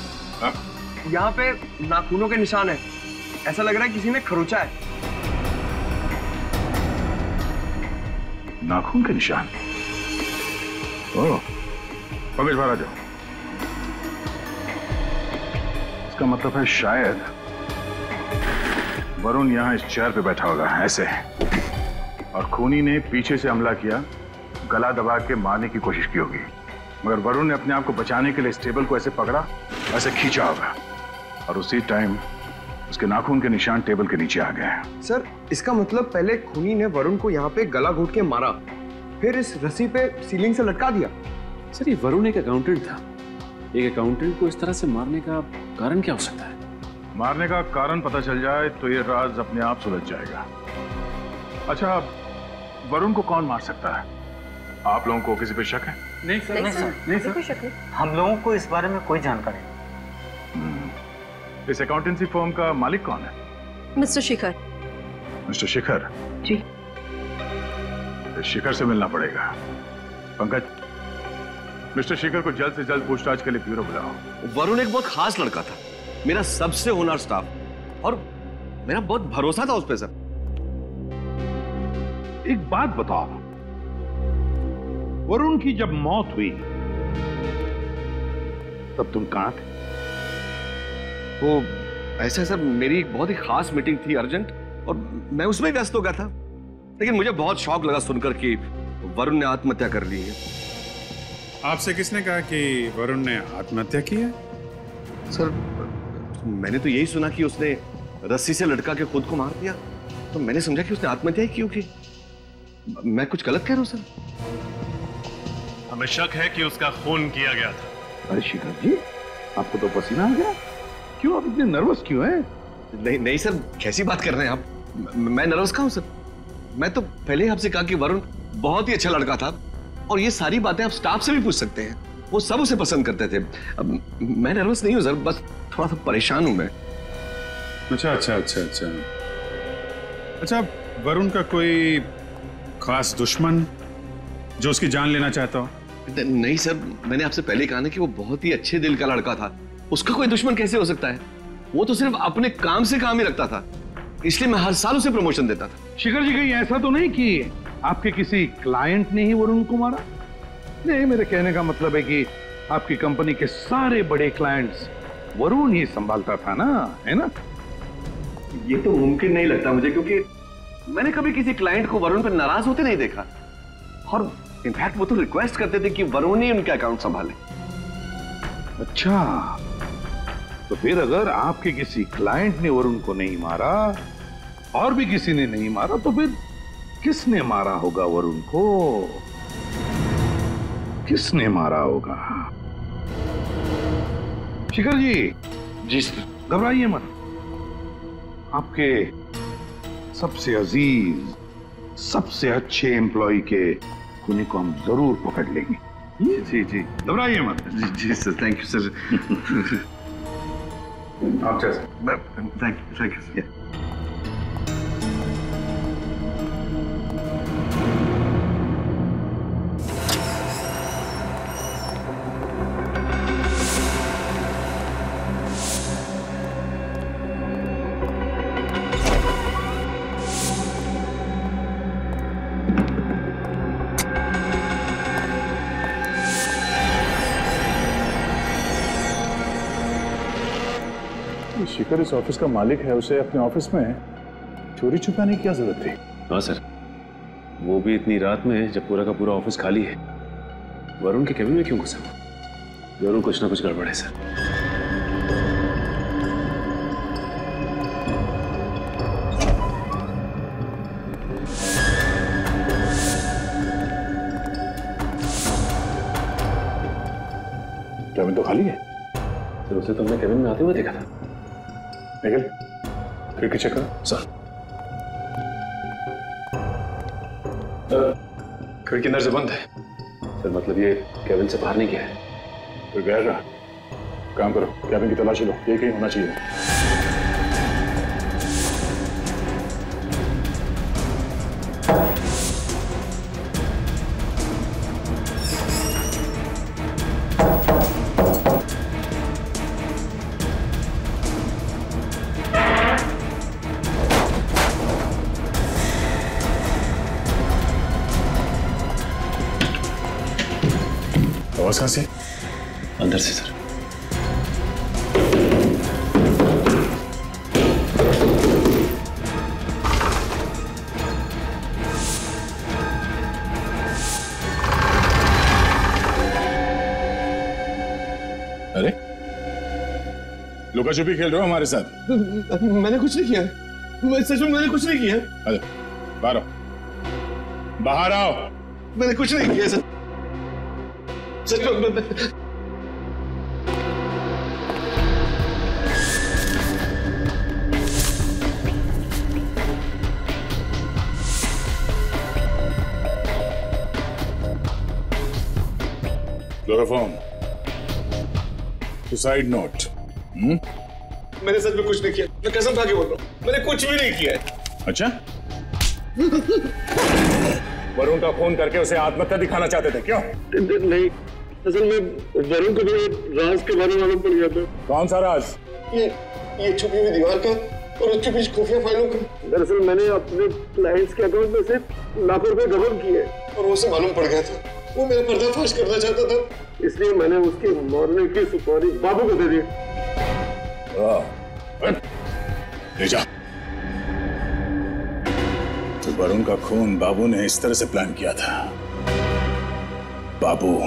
यहाँ पे नाखूनों के निशान है, ऐसा लग रहा है किसी ने खरोंचा है। नाखून के निशान? ओह, पंकज बाहर आ जाओ। इसका मतलब है शायद वरुण यहाँ इस चेयर पे बैठा होगा ऐसे, और खूनी ने पीछे से हमला किया, गला दबा के मारने की कोशिश की होगी, मगर वरुण ने अपने आप को बचाने के लिए इस टेबल को ऐसे पकड़ा, ऐसे खींचा होगा, और उसी टाइम उसके नाखून के निशान टेबल के नीचे आ गए हैं। सर इसका मतलब पहले खूनी ने वरुण को यहाँ पे गला घोंट के मारा, फिर इस रस्सी पे सीलिंग से लटका दिया। सर ये वरुण एक अकाउंटेंट था, एक अकाउंटेंट को इस तरह से मारने का कारण क्या हो सकता है? मारने का कारण पता चल जाए तो ये राज अपने आप सुलझ जाएगा। अच्छा वरुण को कौन मार सकता है? आप लोगों को किसी पे शक है? नहीं सर, नहीं सर, नहीं सर, नहीं सर। हम लोगों को इस बारे में कोई जानकारी नहीं। इस अकाउंटेंसी फर्म का मालिक कौन है? मिस्टर शिखर। मिस्टर शिखर? जी। शिखर से मिलना पड़ेगा। पंकज, मिस्टर शिखर को जल्द से जल्द पूछताछ के लिए ब्यूरो बुलाओ। वरुण एक बहुत खास लड़का था, मेरा सबसे होनहार स्टाफ, और मेरा बहुत भरोसा था उस पे। सर एक बात बताओ, वरुण की जब मौत हुई तब तुम कहाँ थे? वो ऐसा सर, मेरी एक बहुत ही खास मीटिंग थी, अर्जेंट, और मैं उसमें व्यस्त हो गया था। लेकिन मुझे बहुत शौक लगा सुनकर कि वरुण ने आत्महत्या कर ली है। आपसे किसने कहा कि वरुण ने आत्महत्या की है? सर, मैंने तो यही सुना कि उसने रस्सी से लटका के खुद को मार दिया, तो मैंने समझा कि उसने आत्महत्या क्यों की। मैं कुछ गलत कह रहा हूँ सर? हमें शक है कि उसका खून किया गया था। अरे शिखर जी, आपको तो पसीना आ गया, क्यों आप इतने नर्वस क्यों हैं? नहीं नहीं सर, कैसी बात कर रहे हैं आप, मैं नर्वस कहाँ हूँ सर? मैं तो पहले ही आपसे कहा कि वरुण बहुत ही अच्छा लड़का था, और ये सारी बातें आप स्टाफ से भी पूछ सकते हैं, वो सब उसे पसंद करते थे। अब मैं नर्वस नहीं हूँ सर, बस थोड़ा सा परेशान हूँ मैं। अच्छा अच्छा अच्छा अच्छा अच्छा, वरुण का कोई खास दुश्मन जो उसकी जान लेना चाहता हो? नहीं सर, मैंने आपसे पहले कहा ना कि वो बहुत ही अच्छे दिल का लड़का था, उसका कोई दुश्मन कैसे हो सकता है? वो तो सिर्फ अपने काम से काम ही रखता था, इसलिए मैं हर साल उसे प्रमोशन देता था। शिखर जी, कहीं ऐसा तो नहीं कि आपके किसी क्लाइंट ने ही वरुण को मारा? नहीं, मेरे कहने का मतलब है कि आपकी कंपनी के सारे बड़े क्लाइंट्स वरुण ही संभालता था ना, है ना? ये तो मुमकिन नहीं लगता मुझे, क्योंकि मैंने कभी किसी क्लाइंट को वरुण पर नाराज होते नहीं देखा, और इनफैक्ट वो तो रिक्वेस्ट करते थे कि वरुण ही उनका अकाउंट संभाले। अच्छा, तो फिर अगर आपके किसी क्लाइंट ने वरुण को नहीं मारा और भी किसी ने नहीं मारा, तो फिर किसने मारा होगा वरुण को? किसने मारा होगा? शिखर जी। जी सर। घबराइए मत, आपके सबसे अजीज, सबसे अच्छे एम्प्लॉय के खुनी को हम जरूर पकड़ लेंगे। जी जी, घबराइए मत। जी जी सर, थैंक यू सर। आप जैसे, थैंक यू सर। शिखर इस ऑफिस का मालिक है, उसे अपने ऑफिस में चोरी छुपाने की क्या जरूरत थी? हाँ सर, वो भी इतनी रात में जब पूरा का पूरा ऑफिस खाली है। वरुण के केबिन में क्यों घुसा? वरुण कुछ ना कुछ गड़बड़ है सर। केबिन तो खाली है सर, उसे तुमने केबिन में आते हुए देखा था। निखिल, खिड़की चेक करो। सर, खिड़की अंदर से बंद है सर। मतलब ये केबिन से बाहर नहीं गया है? फिर गया कहाँ? काम करो, केबिन की तलाशी लो, ये कहीं होना चाहिए। कहाँ से? अंदर से सर। अरे, लुका छुपी खेल रहे हो हमारे साथ? मैंने कुछ नहीं किया, मैं सच में मैंने कुछ नहीं किया। अरे बाहर आओ, बाहर आओ। मैंने कुछ नहीं किया सर। Chloroform, suicide note. मैंने सच में कुछ नहीं किया, मैं कसम खा के बोल रहा हूं, मैंने कुछ भी नहीं किया है। अच्छा, वरुण का फोन करके उसे आत्महत्या दिखाना चाहते थे क्यों? नहीं असल में वरुण को भी राज के बारे में मालूम पड़ गया था। कौन सा राज? ये छुपी हुई दीवार का और उसके बीच खुफिया फाइलों का। दरअसल मैंने अपने क्लाइंट्स के अकाउंट में से लाखों रुपए गबन किए और उसे मालूम पड़ गया था। वो मेरा पर्दाफाश करना चाहता था, इसलिए मैंने उसकी मरने की सुपारी बाबू को दे दी। तो वरुण का खून बाबू ने इस तरह से प्लान किया था। बाबू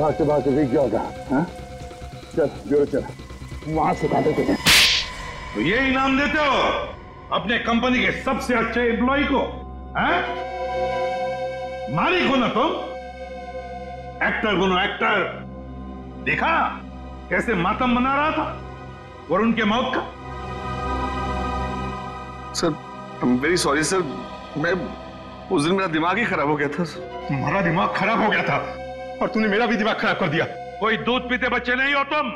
भागते भागते भीग गया होगा। चल जोर चल, वहां से काटे तुझे। तो ये इनाम देते हो अपने कंपनी के सबसे अच्छे एम्प्लॉय को? मालिक हो ना तुम? एक्टर बनो एक्टर। देखा कैसे मातम मना रहा था वरुण के मौत का? Sir I am very sorry sir, मैं उस दिन मेरा दिमाग ही खराब हो गया था। तुम्हारा दिमाग खराब हो गया था और तूने मेरा भी दिमाग खराब कर दिया। कोई दूध पीते बच्चे नहीं हो तुम।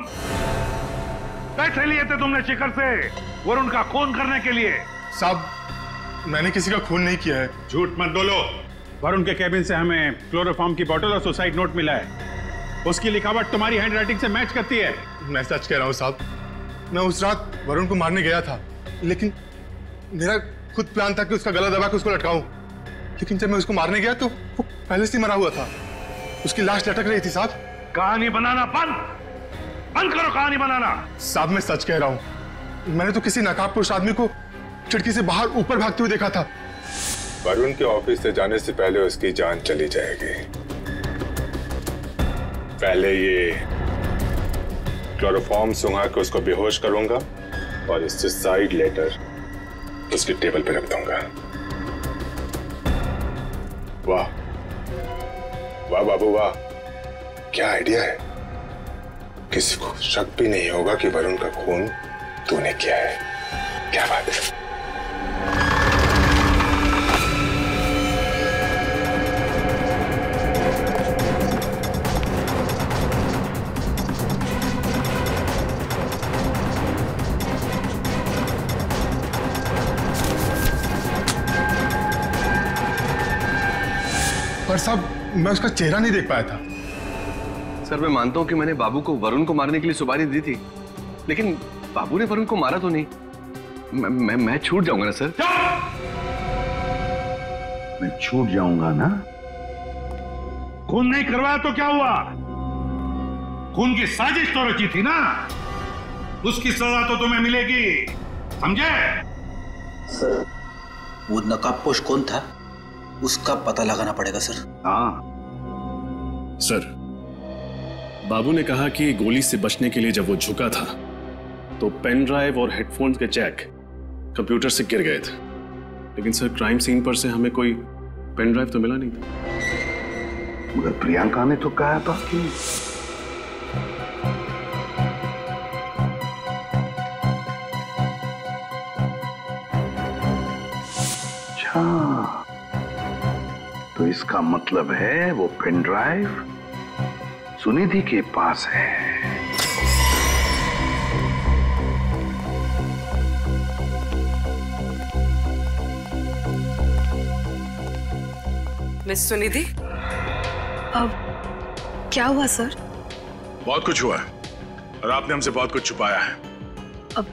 पैसे लिए थे तुमने शिखर से वरुण का खून करने के लिए। साहब मैंने किसी का खून नहीं किया है। झूठ मत बोलो। वरुण के कैबिन से हमें क्लोरोफॉर्म की बोतल और सुसाइड नोट मिला है। उसकी लिखावट तुम्हारी हैंडराइटिंग से मैच करती है। मैं सच कह रहा हूँ साहब, मैं उस रात वरुण को मारने गया था, लेकिन मेरा खुद प्लान था कि उसका गला दबा के उसको लटकाऊं। लेकिन जब मैं उसको मारने गया तो वो पहले से मरा हुआ था, उसकी लाश लटक रही थी। साहब कहानी बनाना बंद करो, कहानी बनाना। साहब मैं सच कह रहा हूँ, मैंने तो किसी नकाबपोश आदमी को खिड़की से बाहर ऊपर भागते हुए देखा था। वरुण के ऑफिस से जाने से पहले उसकी जान चली जाएगी। पहले ये क्लोरोफॉर्म सुंघा के उसको बेहोश करूंगा और इससे साइड लेटर उसकी टेबल पे रख दूंगा। वाह वाह बाबू वाह, क्या आइडिया है। किसी को शक भी नहीं होगा कि वरुण का खून तूने किया है। क्या बात है। पर सब मैं उसका चेहरा नहीं देख पाया था। सर मैं मानता हूं कि मैंने बाबू को वरुण को मारने के लिए सुपारी दी थी, लेकिन बाबू ने वरुण को मारा तो नहीं। मैं छूट जाऊंगा ना सर? मैं छूट जाऊंगा ना? खून नहीं करवाया तो क्या हुआ? खून की साजिश तो रची थी ना, उसकी सजा तो तुम्हें मिलेगी, समझे? सर वो नकाबपोश कौन था उसका पता लगाना पड़ेगा सर। हाँ सर, बाबू ने कहा कि गोली से बचने के लिए जब वो झुका था तो पेन ड्राइव और हेडफोन्स के जैक कंप्यूटर से गिर गए थे, लेकिन सर क्राइम सीन पर से हमें कोई पेन ड्राइव तो मिला नहीं था। मगर प्रियंका ने तो कहा था कि तो इसका मतलब है वो पेन ड्राइव सुनीधि के पास है। मिस सुनीधि अब क्या हुआ सर? बहुत कुछ हुआ और आपने हमसे बहुत कुछ छुपाया है। अब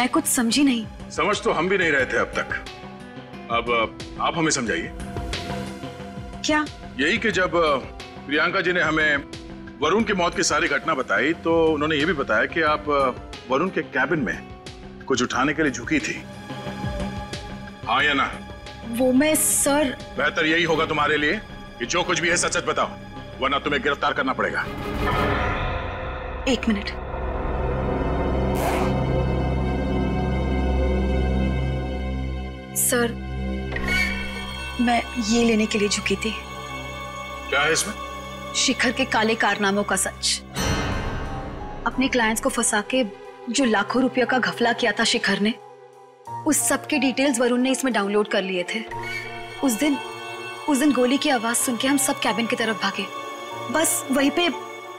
मैं कुछ समझी नहीं। समझ तो हम भी नहीं रहे थे अब तक। अब आप हमें समझाइए। क्या? यही कि जब प्रियंका जी ने हमें वरुण की मौत की सारी घटना बताई तो उन्होंने ये भी बताया कि आप वरुण के कैबिन में कुछ उठाने के लिए झुकी थी। हाँ या ना? वो मैं सर। बेहतर यही होगा तुम्हारे लिए कि जो कुछ भी है सच सच बताओ। वरना तुम्हें गिरफ्तार करना पड़ेगा। एक मिनट, सर मैं ये लेने के लिए झुकी थी। क्या है इसमें? शिखर के काले कारनामों का सच। अपने क्लाइंट्स को फंसा के जो लाखों रुपया का घपला किया था शिखर ने, उस सब के डिटेल्स वरुण ने इसमें डाउनलोड कर लिए थे। उस दिन गोली की आवाज सुन के हम सब कैबिन की तरफ भागे। बस वहीं पे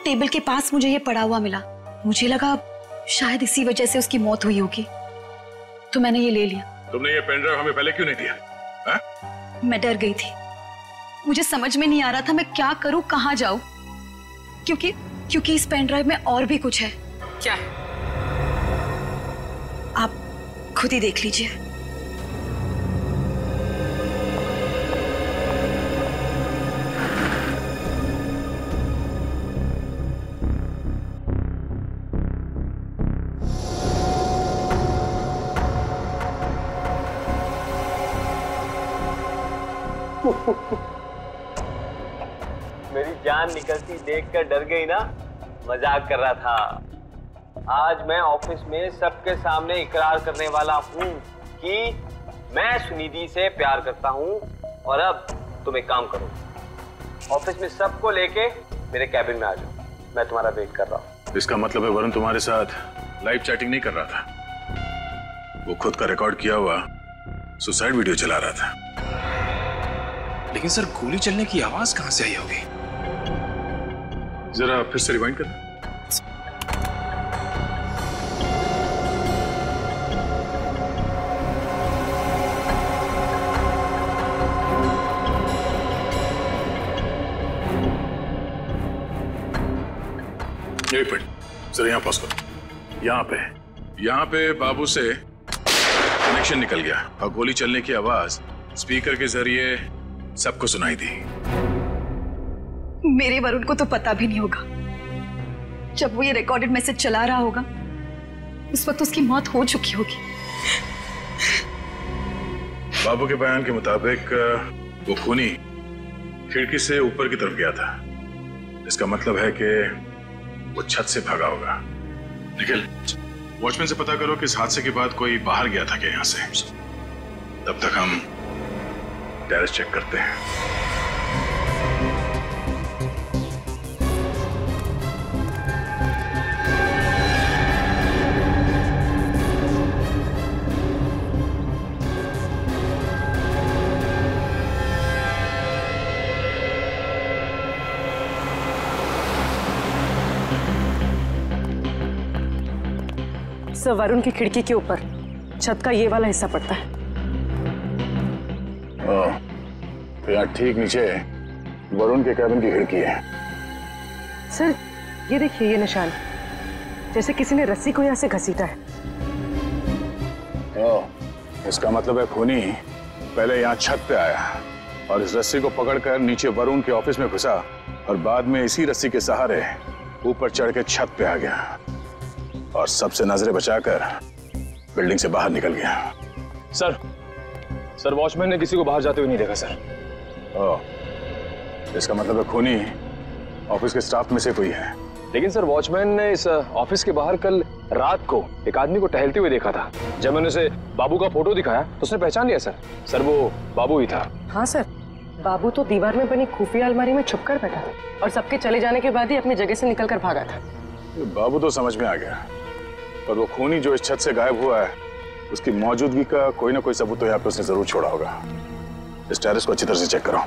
टेबल के पास मुझे ये पड़ा हुआ मिला। मुझे लगा शायद इसी वजह से उसकी मौत हुई होगी, तो मैंने ये ले लिया। तुमने ये पेन ड्राइव हमें पहले क्यों नहीं दिया? मैं डर गई थी, मुझे समझ में नहीं आ रहा था मैं क्या करूं, कहां जाऊं, क्योंकि इस पेन ड्राइव में और भी कुछ है। क्या है? आप खुद ही देख लीजिए। मेरी जान निकलती देखकर डर गई ना? मजाक कर रहा था। आज मैं ऑफिस में सबके सामने इकरार करने वाला हूँ कि मैं सुनीधि से प्यार करता हूँ। और अब तुम एक काम करो, ऑफिस में सबको लेके मेरे कैबिन में आ जाओ, मैं तुम्हारा वेट कर रहा हूँ। इसका मतलब है वरुण तुम्हारे साथ लाइव चैटिंग नहीं कर रहा था, वो खुद का रिकॉर्ड किया हुआ सुसाइड वीडियो चला रहा था। लेकिन सर गोली चलने की आवाज कहां से आई होगी? जरा फिर से रिवाइंड करना। ये पढ़ सर, यहां पास करो। यहां पे बाबू से कनेक्शन निकल गया और गोली चलने की आवाज स्पीकर के जरिए सबको सुनाई दी। मेरे वरुण को तो पता भी नहीं होगा। जब वो ये रिकॉर्डेड मैसेज चला रहा होगा उस वक्त उसकी मौत हो चुकी होगी। बाबू के बयान के मुताबिक वो खूनी खिड़की से ऊपर की तरफ गया था। इसका मतलब है कि वो छत से भागा होगा। निखिल, वॉचमैन से पता करो कि इस हादसे के बाद कोई बाहर गया था क्या यहाँ से। तब तक हम टेरेस चेक करते हैं। सर, वरुण की खिड़की के ऊपर छत का ये वाला हिस्सा पड़ता है। यहाँ ठीक नीचे वरुण के कैबिन की खिड़की है। सर ये देखिए, ये निशान जैसे किसी ने रस्सी को यहाँ से घसीटा है। इसका मतलब है खूनी पहले यहाँ छत पे आया और इस रस्सी को पकड़कर नीचे वरुण के ऑफिस में घुसा और बाद में इसी रस्सी के सहारे ऊपर चढ़ के छत पे आ गया और सबसे नजरें बचाकर बिल्डिंग से बाहर निकल गया। सर वॉचमैन ने किसी को बाहर जाते हुए नहीं देखा सर। इसका मतलब है खूनी ऑफिस के स्टाफ में से कोई है। लेकिन सर वॉचमैन ने इस ऑफिस के बाहर कल रात को एक आदमी को टहलते हुए देखा था। जब मैंने उसे बाबू का फोटो दिखाया तो उसने पहचान लिया सर। सर वो बाबू ही था। हाँ सर, बाबू तो दीवार में बनी खुफिया अलमारी में छुपकर बैठा था और सबके चले जाने के बाद ही अपनी जगह से निकलकर भागा था। बाबू तो समझ में आ गया, पर वो खूनी जो इस छत से गायब हुआ है उसकी मौजूदगी का कोई ना कोई सबूत तो यहाँ पे उसने जरूर छोड़ा होगा। इस टेरेस को अच्छी तरह से चेक करो।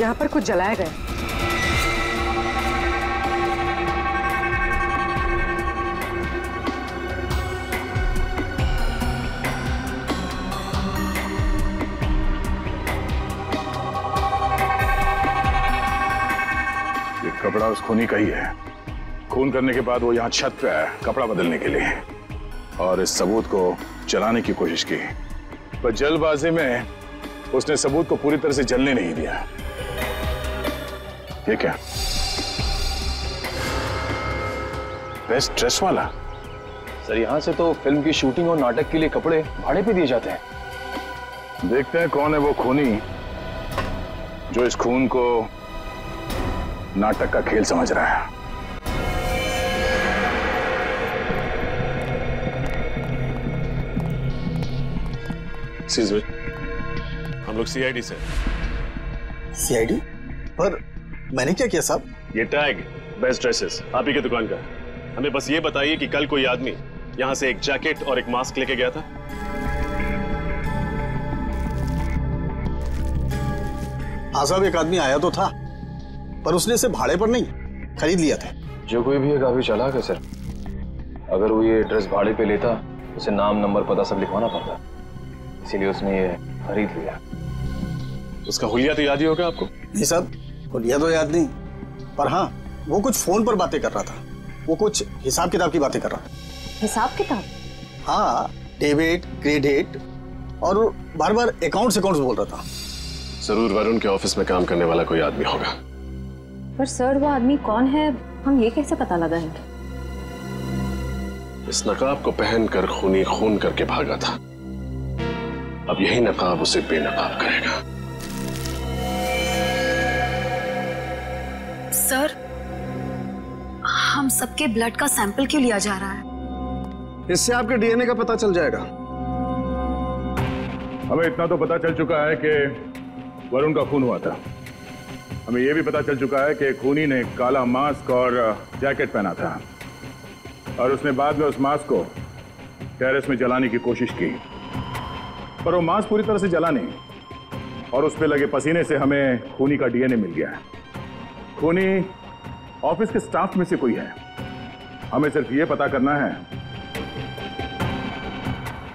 यहाँ पर कुछ जलाया गया। कपड़ा उस खूनी का ही है। खून करने के बाद वो यहाँ छत पे आया कपड़ा बदलने के लिए और इस सबूत को जलाने की कोशिश की, पर जल्दबाजी में उसने सबूत को पूरी तरह से जलने नहीं दिया। ये क्या? बेस्ट ड्रेस वाला? सर यहाँ से तो फिल्म की शूटिंग और नाटक के लिए कपड़े भाड़े पे दिए जाते हैं। देखते हैं कौन है वो खूनी जो इस खून को नाटक का खेल समझ रहा है। हम लोग सीआईडी से। सीआईडी? पर मैंने क्या किया साहब? ये टैग बेस्ट ड्रेसेस आप ही की दुकान का है। हमें बस ये बताइए कि कल कोई आदमी यहाँ से एक जैकेट और एक मास्क लेके गया था? हाँ साहब, एक आदमी आया तो था पर उसने इसे भाड़े पर नहीं खरीद लिया था। जो कोई भी है काफी चालाक है सर। अगर वो ये ड्रेस भाड़े पे लेता उसे नाम नंबर पता सब लिखवाना पड़ता, इसीलिए उसने ये खरीद लिया। उसका हुलिया तो याद ही होगा आपको? नहीं साहब, हुलिया तो याद नहीं, पर हाँ वो कुछ फोन पर बातें कर रहा था। वो कुछ हिसाब किताब की बातें कर रहा था। हिसाब किताब? हाँ, डेबिट क्रेडिट और बार बार अकाउंट्स बोल रहा था। जरूर वरुण के ऑफिस में काम करने वाला कोई आदमी होगा। पर सर वो आदमी कौन है हम ये कैसे पता लगाएंगे? इस नकाब को पहनकर खूनी खून करके भागा था, अब यही नकाब उसे बेनकाब करेगा। सर हम सबके ब्लड का सैंपल क्यों लिया जा रहा है? इससे आपके डीएनए का पता चल जाएगा। हमें इतना तो पता चल चुका है कि वरुण का खून हुआ था। हमें यह भी पता चल चुका है कि खूनी ने काला मास्क और जैकेट पहना था और उसने बाद में उस मास्क को टेरेस में जलाने की कोशिश की, पर वो मास्क पूरी तरह से जला नहीं और उस पर लगे पसीने से हमें खूनी का डीएनए मिल गया है। खूनी ऑफिस के स्टाफ में से कोई है। हमें सिर्फ ये पता करना है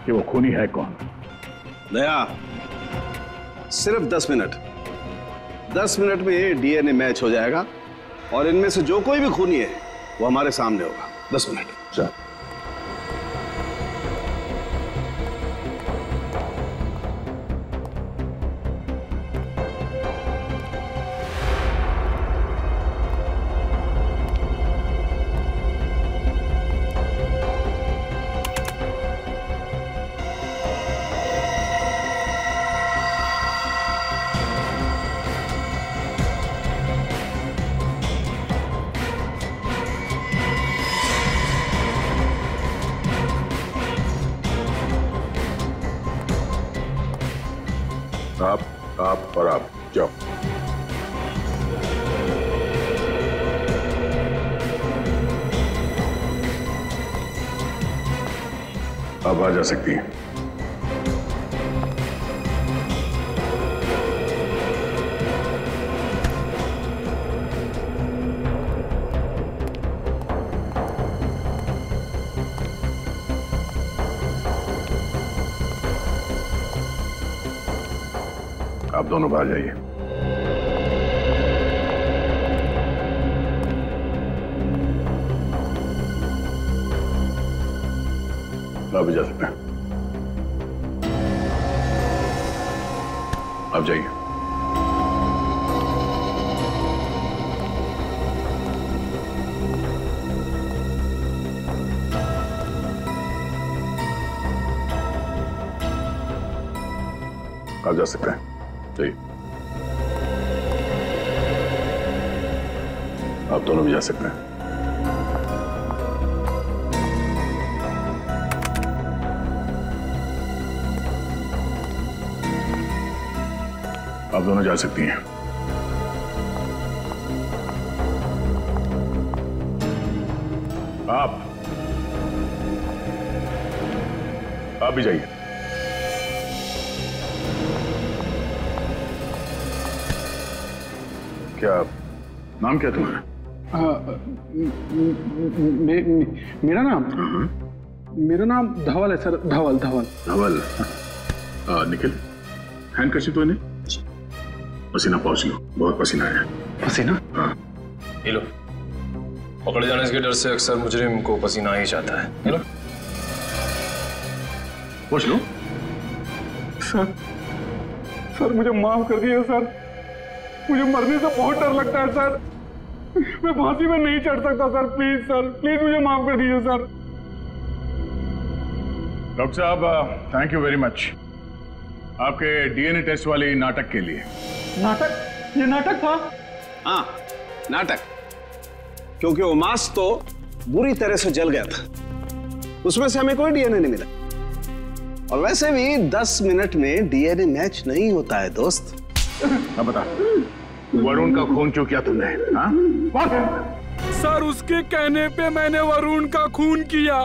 कि वो खूनी है कौन। नया सिर्फ 10 मिनट, 10 मिनट में ये डीएनए मैच हो जाएगा और इनमें से जो कोई भी खूनी है वो हमारे सामने होगा। 10 मिनट सर। आप जाओ। आप आ जा सकती हैं। आप दोनों बाहर जाइए। आप भी जा सकते हैं, आप जाइए। आप जा सकते हैं, आप दोनों भी जा सकते हैं। आप दोनों जा सकती हैं। आप भी जाइए। क्या नाम क्या तुम्हारा? मेरा नाम धवल है सर। धवल। निखिल हैंडकर्चिप तो नहीं? पसीना पहुंच लो, बहुत पसीना आया। पसीना? हाँ ये लो, पकड़े जाने के डर से अक्सर मुजरिम को पसीना आ ही जाता है। ये लो पहुंच लो। सर मुझे माफ कर दिए सर, मुझे मरने से बहुत डर लगता है सर, मैं फांसी में नहीं चढ़ सकता सर प्लीज मुझे माफ कर दीजिए सर। डॉक्टर साहब थैंक यू वेरी मच आपके डीएनए टेस्ट वाले नाटक के लिए। नाटक? ये नाटक था? हाँ नाटक, क्योंकि वो मास्क तो बुरी तरह से जल गया था, उसमें से हमें कोई डीएनए नहीं मिला, और वैसे भी 10 मिनट में डीएनए मैच नहीं होता है दोस्त। अब बता वरुण का खून क्यों किया तुमने? सर उसके कहने पे मैंने वरुण का खून किया,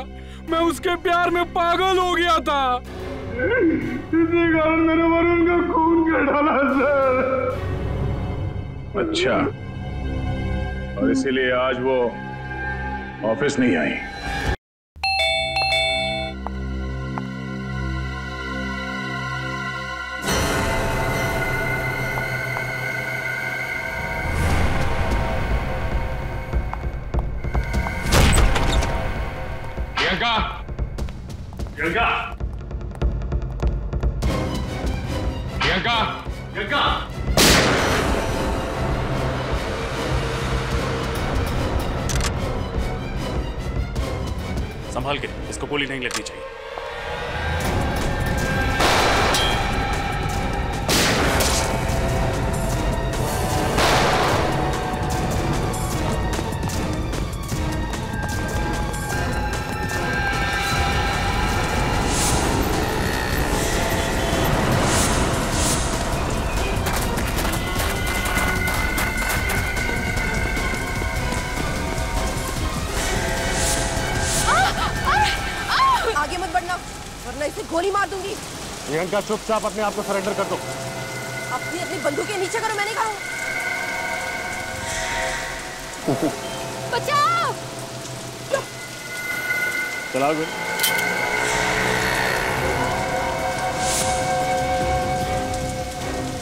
मैं उसके प्यार में पागल हो गया था, इसी कारण मैंने वरुण का खून कर डाला सर। अच्छा, और इसीलिए आज वो ऑफिस नहीं आई। संभाल के, इसको गोली नहीं लगनी चाहिए। प्रियंका चुपचाप अपने आप को सरेंडर कर दो। अपनी बंदूकें नीचे करो, मैं नहीं करूं। बचाओ! चलाओ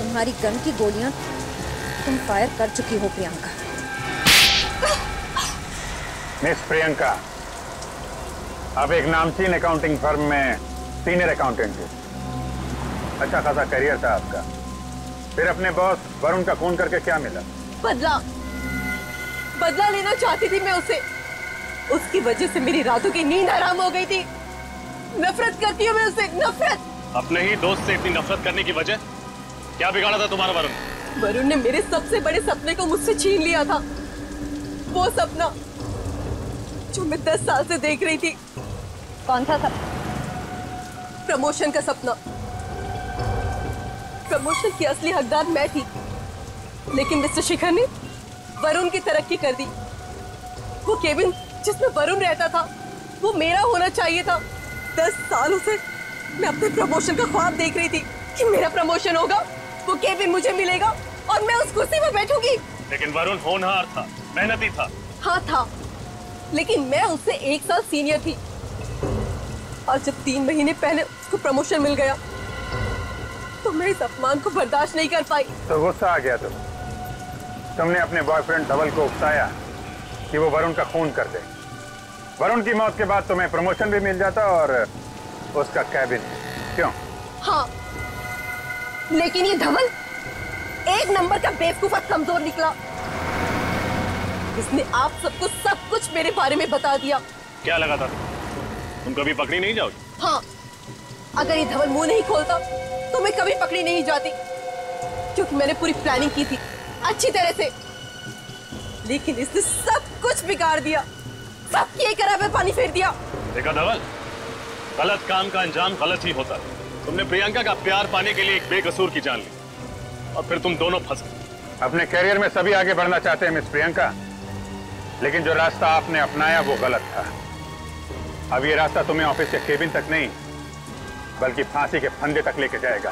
तुम्हारी गन की गोलियां तुम फायर कर चुकी हो प्रियंका। मिस प्रियंका आप एक नामचीन अकाउंटिंग फर्म में सीनियर अकाउंटेंट हो, अच्छा खासा करियर था आपका, फिर अपने बॉस वरुण का खून करके क्या मिला? बदला लेना चाहती थी मैं उसे, उसकी वजह से मेरी रातों की नींद हराम हो गई थी। नफरत करती हूँ मैं उससे, नफरत। अपने ही दोस्त से इतनी नफरत करने की वजह क्या बिगाड़ा था तुम्हारा? वरुण ने मेरे सबसे बड़े सपने को मुझसे छीन लिया था, वो सपना जो मैं 10 साल से देख रही थी। कौन सा सपना? प्रमोशन का सपना। प्रमोशन की असली हकदार मैं थी, लेकिन मिस्टर शिखर ने वरुण की तरक्की कर दी। वो केबिन जिसमें वरुण रहता था वो मेरा होना चाहिए था। 10 सालों से मैं अपने प्रमोशन का ख्वाब देख रही थी कि मेरा प्रमोशन होगा, वो केबिन मुझे मिलेगा और मैं उस कुर्सी पर बैठूंगी। लेकिन वरुण होनहार था, मेहनती था। हाँ था, लेकिन मैं उससे 1 साल सीनियर थी, और जब 3 महीने पहले उसको प्रमोशन मिल गया तो मैं इस अपमान को बर्दाश्त नहीं कर पाई। तो गुस्सा आ गया तुमने अपने बॉयफ्रेंड धवल को उकसाया कि वो वरुण का खून कर दे। वरुण की मौत के बाद तुम्हें प्रमोशन भी मिल जाता और उसका कैबिन, क्यों? हाँ, लेकिन ये धवल 1 नंबर का बेवकूफ और कमजोर निकला, इसने आप सबको सब कुछ मेरे बारे में बता दिया। क्या लगा था तुम कभी पकड़ी नहीं जाओगी? हाँ, अगर ये धवल मुंह नहीं खोलता तो मैं कभी पकड़ी नहीं जाती, क्योंकि मैंने पूरी प्लानिंग की थी अच्छी तरह से, लेकिन इसने सब कुछ बिगाड़ दिया, सब के करार पे पानी फेर दिया। देखा धवल, गलत काम का अंजाम गलत ही होता है। तुमने प्रियंका का प्यार पाने के लिए एक बेकसूर की जान ली, और फिर तुम दोनों फंस गए। अपने करियर में सभी आगे बढ़ना चाहते हैं मिस प्रियंका, लेकिन जो रास्ता आपने अपनाया वो गलत था। अब ये रास्ता तुम्हें ऑफिस के केबिन तक नहीं बल्कि फांसी के फंदे तक लेके जाएगा।